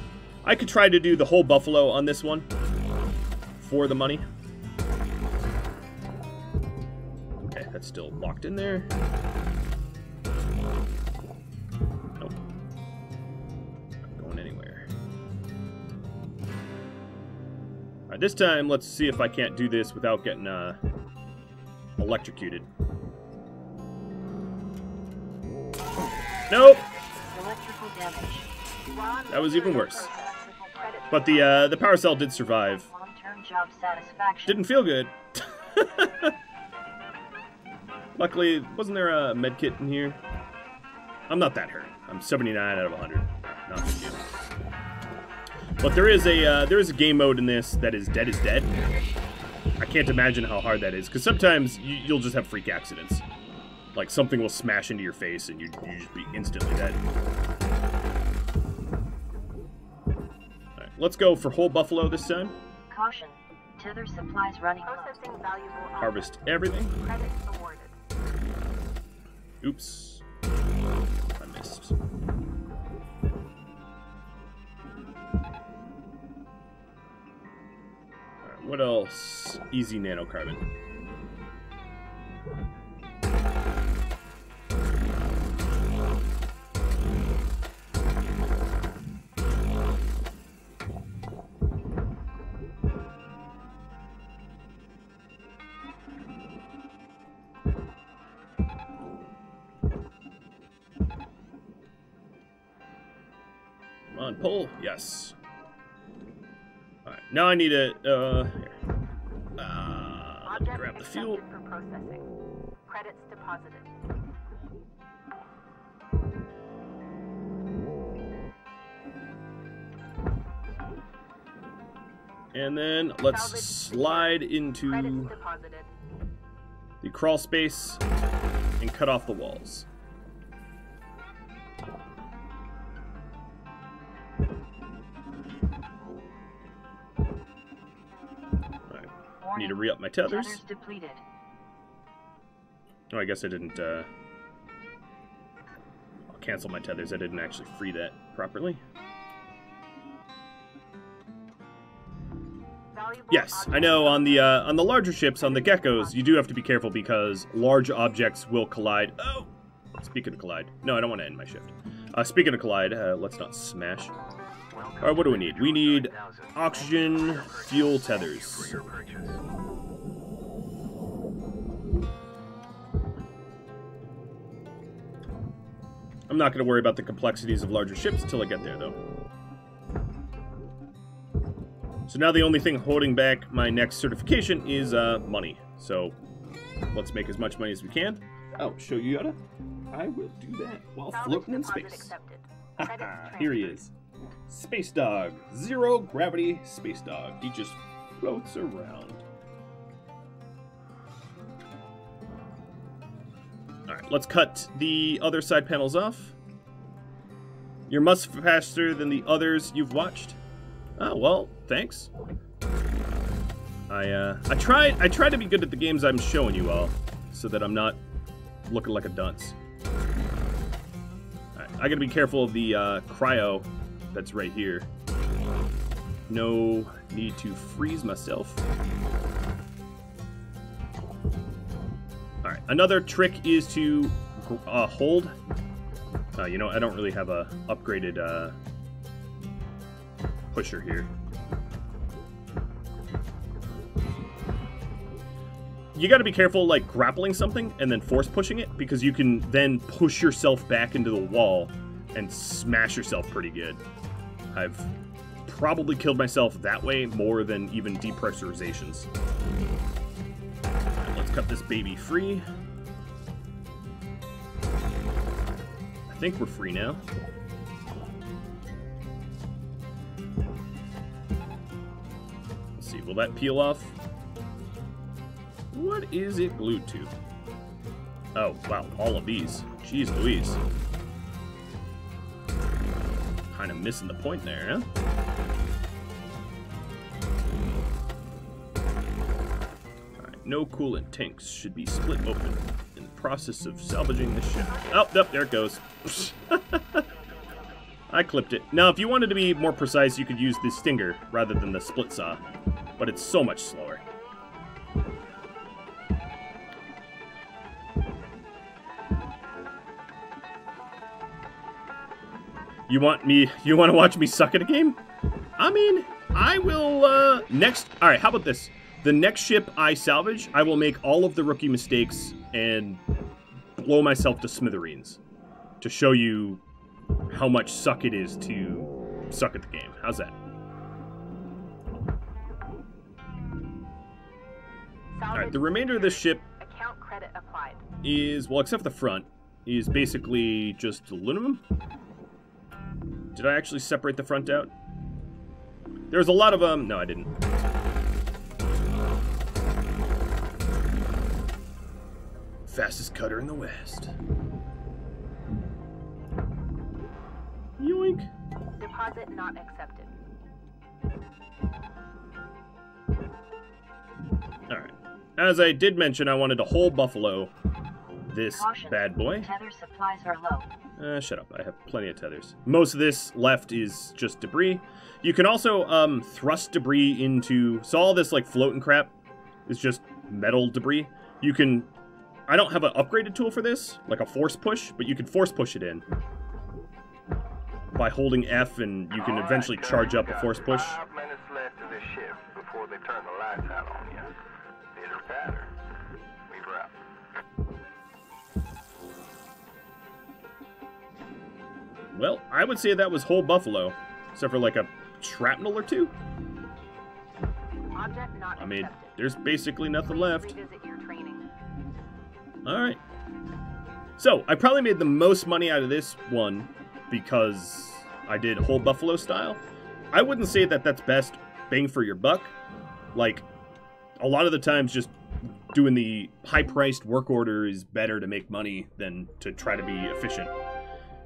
I could try to do the whole buffalo on this one for the money. Okay, that's still locked in there. Nope. Not going anywhere. All right, this time let's see if I can't do this without getting electrocuted. Nope. Electrical damage. That was even worse. But the power cell did survive. Didn't feel good. Luckily, wasn't there a med kit in here? I'm not that hurt. I'm 79 out of 100. Not good deal. But there is a game mode in this that is dead is dead. I can't imagine how hard that is, because sometimes you'll just have freak accidents. Like something will smash into your face and you just be instantly dead. Let's go for whole buffalo this time. Caution. Tether supplies running low. Processing valuable items. Harvest everything. Credits awarded. Oops. I missed. Alright, what else? Easy nanocarbon. Pull, yes. All right, now I need a. Grab the fuel. For processing. Credits deposited. And then let's slide into the crawl space and cut off the walls. Need to re-up my tethers. Depleted. Oh, I guess I didn't, I'll cancel my tethers. I didn't actually free that properly. Yes, I know on the larger ships, on the geckos, you do have to be careful because large objects will collide. Oh! Speaking of collide. No, I don't want to end my shift. Speaking of collide, let's not smash. Alright, what do we need? We need oxygen, fuel tethers. I'm not going to worry about the complexities of larger ships until I get there, though. So now the only thing holding back my next certification is money. So let's make as much money as we can. Oh, show you how to? I will do that while floating in space. Here he is. Space dog. Zero gravity space dog. He just floats around. Alright, let's cut the other side panels off. You're much faster than the others you've watched. Oh, well, thanks. I try to be good at the games I'm showing you all, so that I'm not looking like a dunce. Alright, I gotta be careful of the cryo that's right here. No need to freeze myself. Alright, another trick is to hold. You know, I don't really have a upgraded pusher here. You gotta be careful like grappling something and then force pushing it, because you can then push yourself back into the wall and smash yourself pretty good. I've probably killed myself that way more than even depressurizations. Right, let's cut this baby free. I think we're free now. Will that peel off? What is it glued to? Oh, wow, all of these. Jeez Louise. Kind of missing the point there, huh? Alright, no coolant tanks should be split open in the process of salvaging the ship. Oh, nope, there it goes. I clipped it. Now, if you wanted to be more precise, you could use the stinger rather than the split saw, but it's so much slower. You want to watch me suck at a game? I mean, I will, all right, how about this? The next ship I salvage, I will make all of the rookie mistakes and blow myself to smithereens to show you how much suck it is to suck at the game. How's that? All right, the remainder of this ship account credit applied. Is, well, except for the front, is basically just aluminum. Did I actually separate the front out? There's a lot of no, I didn't. Fastest cutter in the West. Yoink. Deposit not accepted. All right. As I did mention, I wanted to whole buffalo this bad boy. Tether supplies are low. Shut up, I have plenty of tethers. Most of this left is just debris. You can also thrust debris into... So all this, like, floating crap is just metal debris. You can... I don't have an upgraded tool for this, like a force push, but you can force push it in by holding F, and you can eventually charge up a force push. 5 minutes left to this shift before they turn the lights out on you. Bitter patter. Weaver out. Well, I would say that was whole buffalo, except for like a shrapnel or two. I mean, there's basically nothing left. Alright. So, I probably made the most money out of this one because I did whole buffalo style. I wouldn't say that that's best bang for your buck. Like, a lot of the times just doing the high-priced work order is better to make money than to try to be efficient.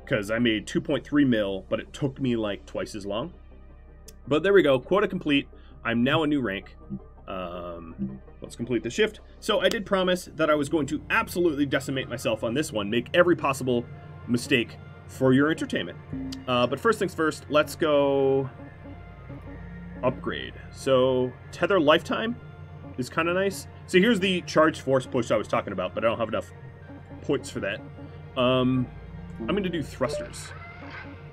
Because I made 2.3 mil, but it took me like twice as long. But there we go, quota complete. I'm now a new rank. Let's complete the shift. So I did promise that I was going to absolutely decimate myself on this one, make every possible mistake for your entertainment. But first things first, let's go upgrade. So tether lifetime is kind of nice. So here's the charge force push I was talking about, but I don't have enough points for that. I'm going to do thrusters,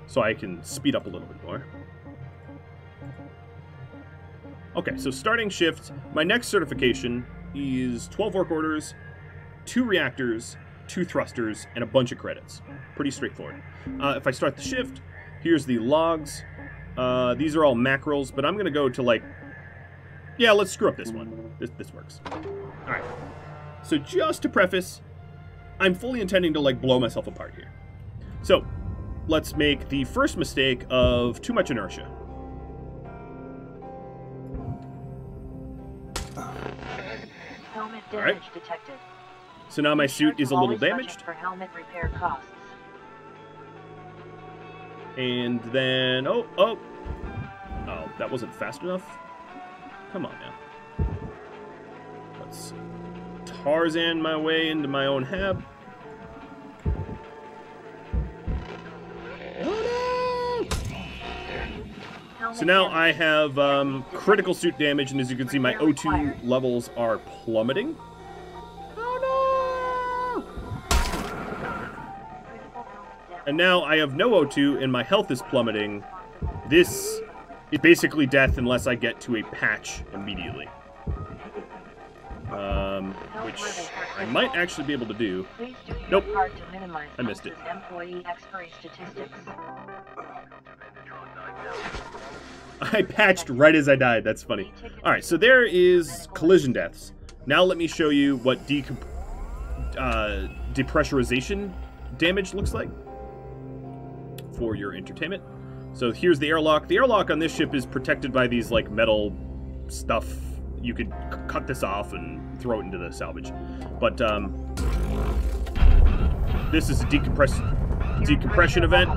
so I can speed up a little bit more. Okay, so starting shift, my next certification is 12 work orders, 2 reactors, 2 thrusters, and a bunch of credits. Pretty straightforward. If I start the shift, here's the logs. These are all mackerels, but I'm going to go to like... Yeah, let's screw up this one. This works. All right. So just to preface, I'm fully intending to like blow myself apart here. So, let's make the first mistake of too much inertia. Helmet damage detected. So now my suit is a little damaged. For helmet repair costs. And then, oh, that wasn't fast enough. Come on now. Let's Tarzan my way into my own hab. So now I have critical suit damage, and as you can see, my O2 levels are plummeting. Oh no! And now I have no O2, and my health is plummeting. This is basically death unless I get to a patch immediately. Which I might actually be able to do. Nope, I missed it. I patched right as I died, that's funny. Alright, so there is collision deaths. Now let me show you what depressurization damage looks like for your entertainment. So here's the airlock. The airlock on this ship is protected by these like metal stuff. You could cut this off and throw it into the salvage. But this is a decompression event.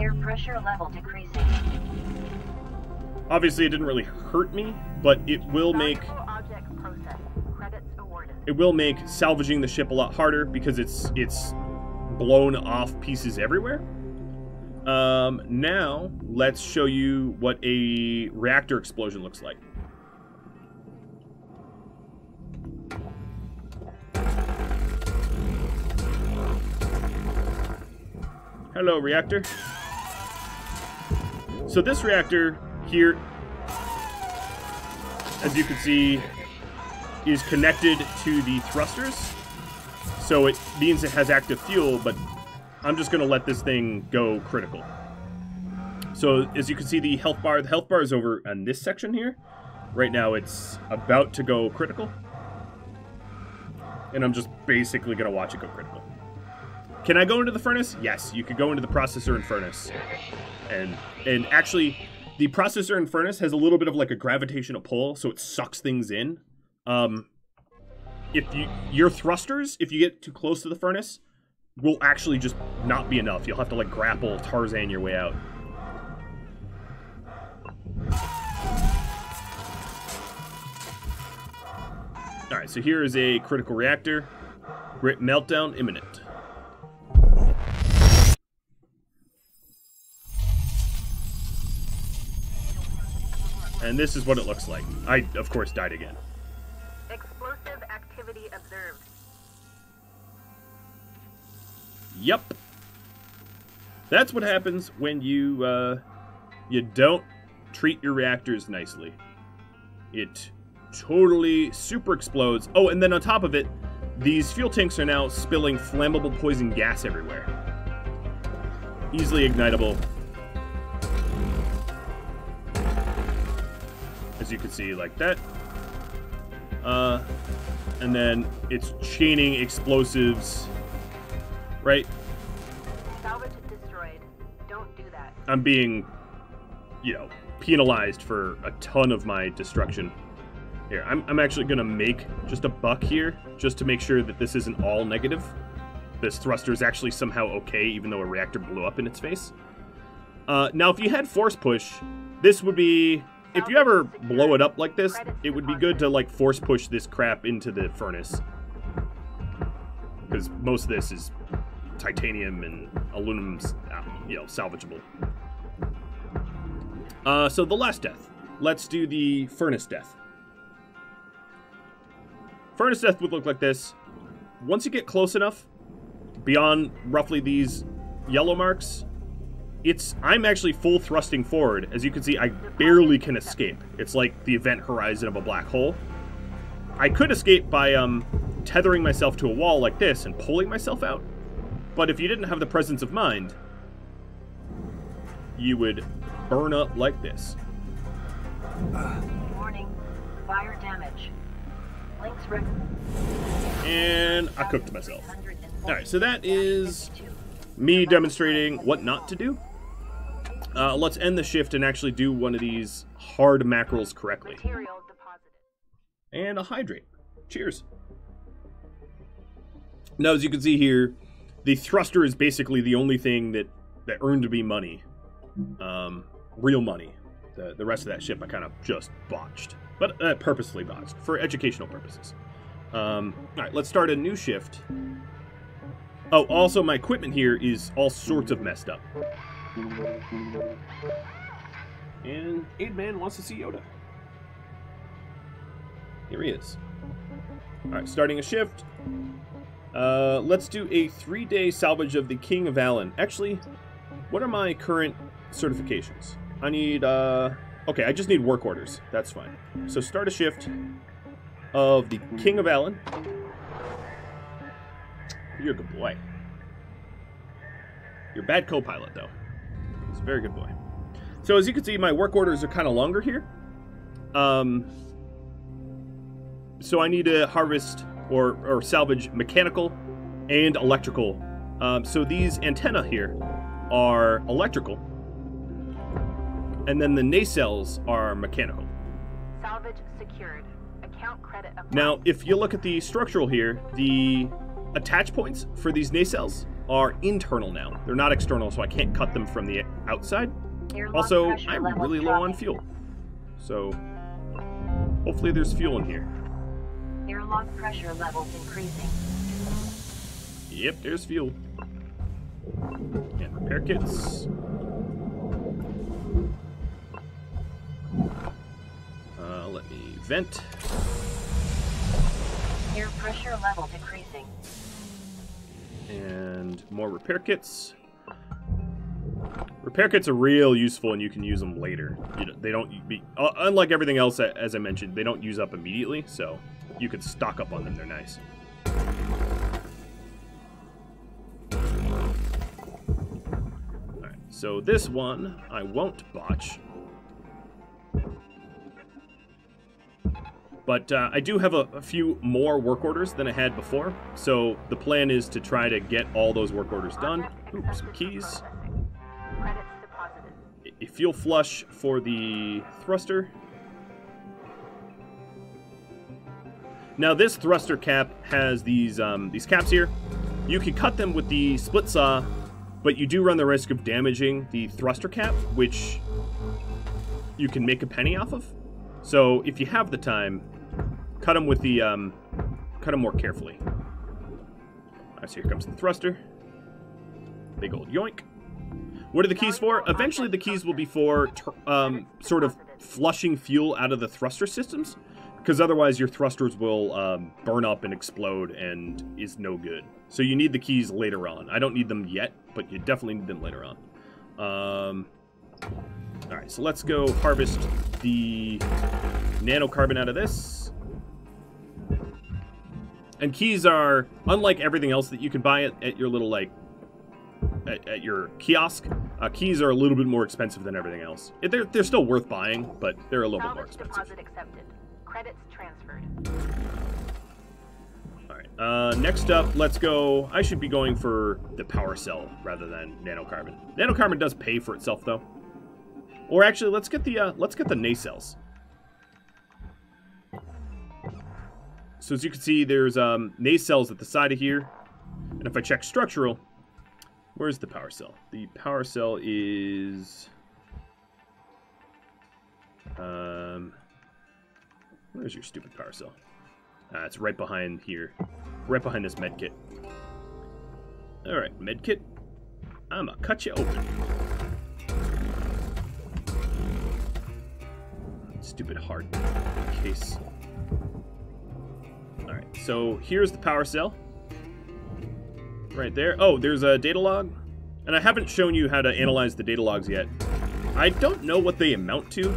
Air pressure level decreasing. Obviously, it didn't really hurt me, but it will make salvaging the ship a lot harder because it's blown off pieces everywhere. Now, let's show you what a reactor explosion looks like. Hello, reactor. So this reactor here, as you can see, is connected to the thrusters. So it means it has active fuel, but I'm just going to let this thing go critical. So as you can see, the health bar is over on this section here. Right now it's about to go critical. And I'm just basically going to watch it go critical. Can I go into the furnace? Yes, you could go into the processor and furnace. And actually, the processor and furnace has a little bit of like a gravitational pull, so it sucks things in. Your thrusters, if you get too close to the furnace, will actually just not be enough. You'll have to like grapple, Tarzan your way out. Alright, so here is a critical reactor. Grit meltdown imminent. And this is what it looks like. I, of course, died again. Explosive activity observed. Yep. That's what happens when you, you don't treat your reactors nicely. It totally super explodes. Oh, and then on top of it, these fuel tanks are now spilling flammable poison gas everywhere. Easily ignitable. As you can see, like that. And then it's chaining explosives. Right? Salvage destroyed. Don't do that. I'm being, you know, penalized for a ton of my destruction. Here, I'm actually gonna make just a buck here, just to make sure that this isn't all negative. This thruster is actually somehow okay, even though a reactor blew up in its face. Now, if you had force push, this would be... If you ever blow it up like this, it would be good to, like, force push this crap into the furnace. Because most of this is... titanium and aluminum's, you know, salvageable. So the last death. Let's do the furnace death. Furnace death would look like this. Once you get close enough, beyond roughly these yellow marks, I'm actually full thrusting forward. As you can see, I barely can escape. It's like the event horizon of a black hole. I could escape by tethering myself to a wall like this and pulling myself out. But if you didn't have the presence of mind, you would burn up like this. Warning, fire damage. Links record. And I cooked myself. Alright, so that is me demonstrating what not to do. Let's end the shift and actually do one of these hard mackerels correctly. And I'll hydrate. Cheers. Now, as you can see here, the thruster is basically the only thing that earned me money. Real money. The rest of that ship I kind of just botched. But purposely botched. For educational purposes. Alright, let's start a new shift. Oh, also my equipment here is all sorts of messed up. And Aidman wants to see Yoda. Here he is. Alright, starting a shift. Let's do a 3-day salvage of the King of Allen. Actually, what are my current certifications? I need, okay, I just need work orders. That's fine. So start a shift of the King of Allen. You're a good boy. You're a bad co-pilot, though. He's a very good boy. So as you can see, my work orders are kind of longer here. So I need to harvest... Or salvage mechanical and electrical. So these antennae here are electrical. And then the nacelles are mechanical. Salvage secured. Account credit applied. Now, if you look at the structural here, the attach points for these nacelles are internal now. They're not external, so I can't cut them from the outside. Also, I'm really low on fuel. So, hopefully there's fuel in here. Airlock pressure levels increasing. Yep, there's fuel. And repair kits. Let me vent. Air pressure level decreasing. And more repair kits. Repair kits are real useful, and you can use them later. You know, they don't be unlike everything else, as I mentioned. They don't use up immediately, so you can stock up on them. They're nice. All right, so this one I won't botch. But I do have a few more work orders than I had before, so the plan is to try to get all those work orders done. Oops, some keys. A fuel flush for the thruster. Now this thruster cap has these caps here. You can cut them with the split saw, but you do run the risk of damaging the thruster cap, which you can make a penny off of. So if you have the time, cut them with the, cut them more carefully. Alright, so here comes the thruster. Big old yoink. What are the keys for? Eventually the keys will be for, sort of flushing fuel out of the thruster systems, because otherwise your thrusters will, burn up and explode and is no good. So you need the keys later on. I don't need them yet, but you definitely need them later on. Alright, so let's go harvest the nanocarbon out of this. And keys are, unlike everything else that you can buy at your little, like, at your kiosk, keys are a little bit more expensive than everything else. They're still worth buying, but they're a little bit more expensive. Deposit accepted. Credits transferred. Alright, next up, let's go, I should be going for the power cell rather than nanocarbon. Nanocarbon does pay for itself, though. Or actually, let's get the nacelles. So as you can see, there's nacelles at the side of here. And if I check structural, where's the power cell? The power cell is... where's your stupid power cell? It's right behind here. Right behind this med kit. Alright, med kit. I'm gonna cut you open. Stupid hard case. Alright, so here's the power cell. Right there. Oh, there's a data log. And I haven't shown you how to analyze the data logs yet. I don't know what they amount to.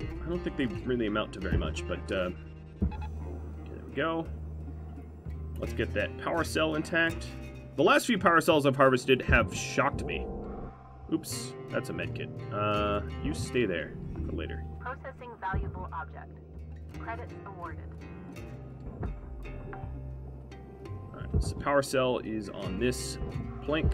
I don't think they really amount to very much, but... there we go. Let's get that power cell intact. The last few power cells I've harvested have shocked me. Oops, that's a medkit. You stay there for later. Processing valuable object. Credits awarded. Alright, so power cell is on this plank.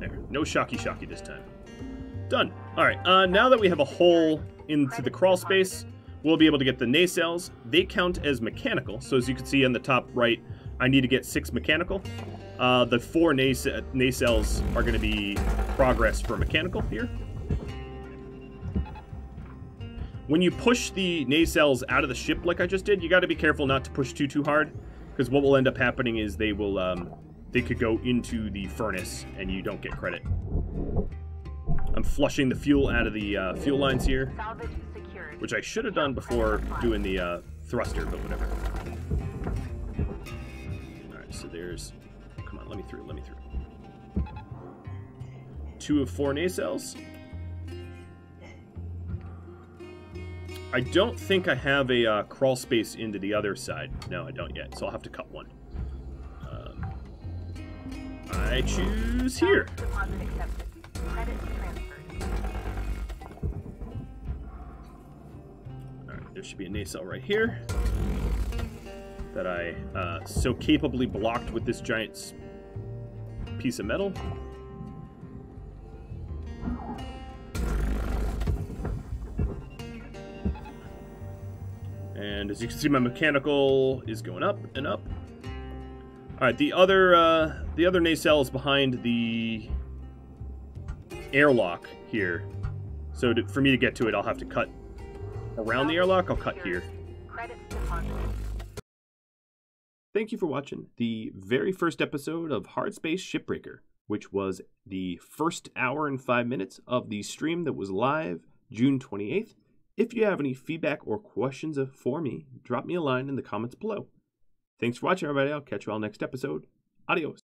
There, no shocky this time. Done. Alright, now that we have a hole into the crawl space, we'll be able to get the nacelles. They count as mechanical, so as you can see on the top right, I need to get 6 mechanical. The 4 nacelles are going to be progress for mechanical here. When you push the nacelles out of the ship like I just did, you got to be careful not to push too hard, because what will end up happening is they will they could go into the furnace and you don't get credit. I'm flushing the fuel out of the fuel lines here. Which I should have done before doing the thruster, but whatever. Alright, so there's... Come on, let me through. 2 of 4 nacelles. I don't think I have a crawl space into the other side. No, I don't yet, so I'll have to cut one. I choose here. There should be an nacelle right here that I so capably blocked with this giant piece of metal. And as you can see, my mechanical is going up and up. All right, the other nacelle is behind the airlock here. So for me to get to it, I'll have to cut around the airlock. I'll cut here. Thank you for watching the very first episode of Hardspace Shipbreaker, which was the first hour and 5 minutes of the stream that was live June 28th. If you have any feedback or questions for me, drop me a line in the comments below. Thanks for watching, everybody. I'll catch you all next episode. Adios.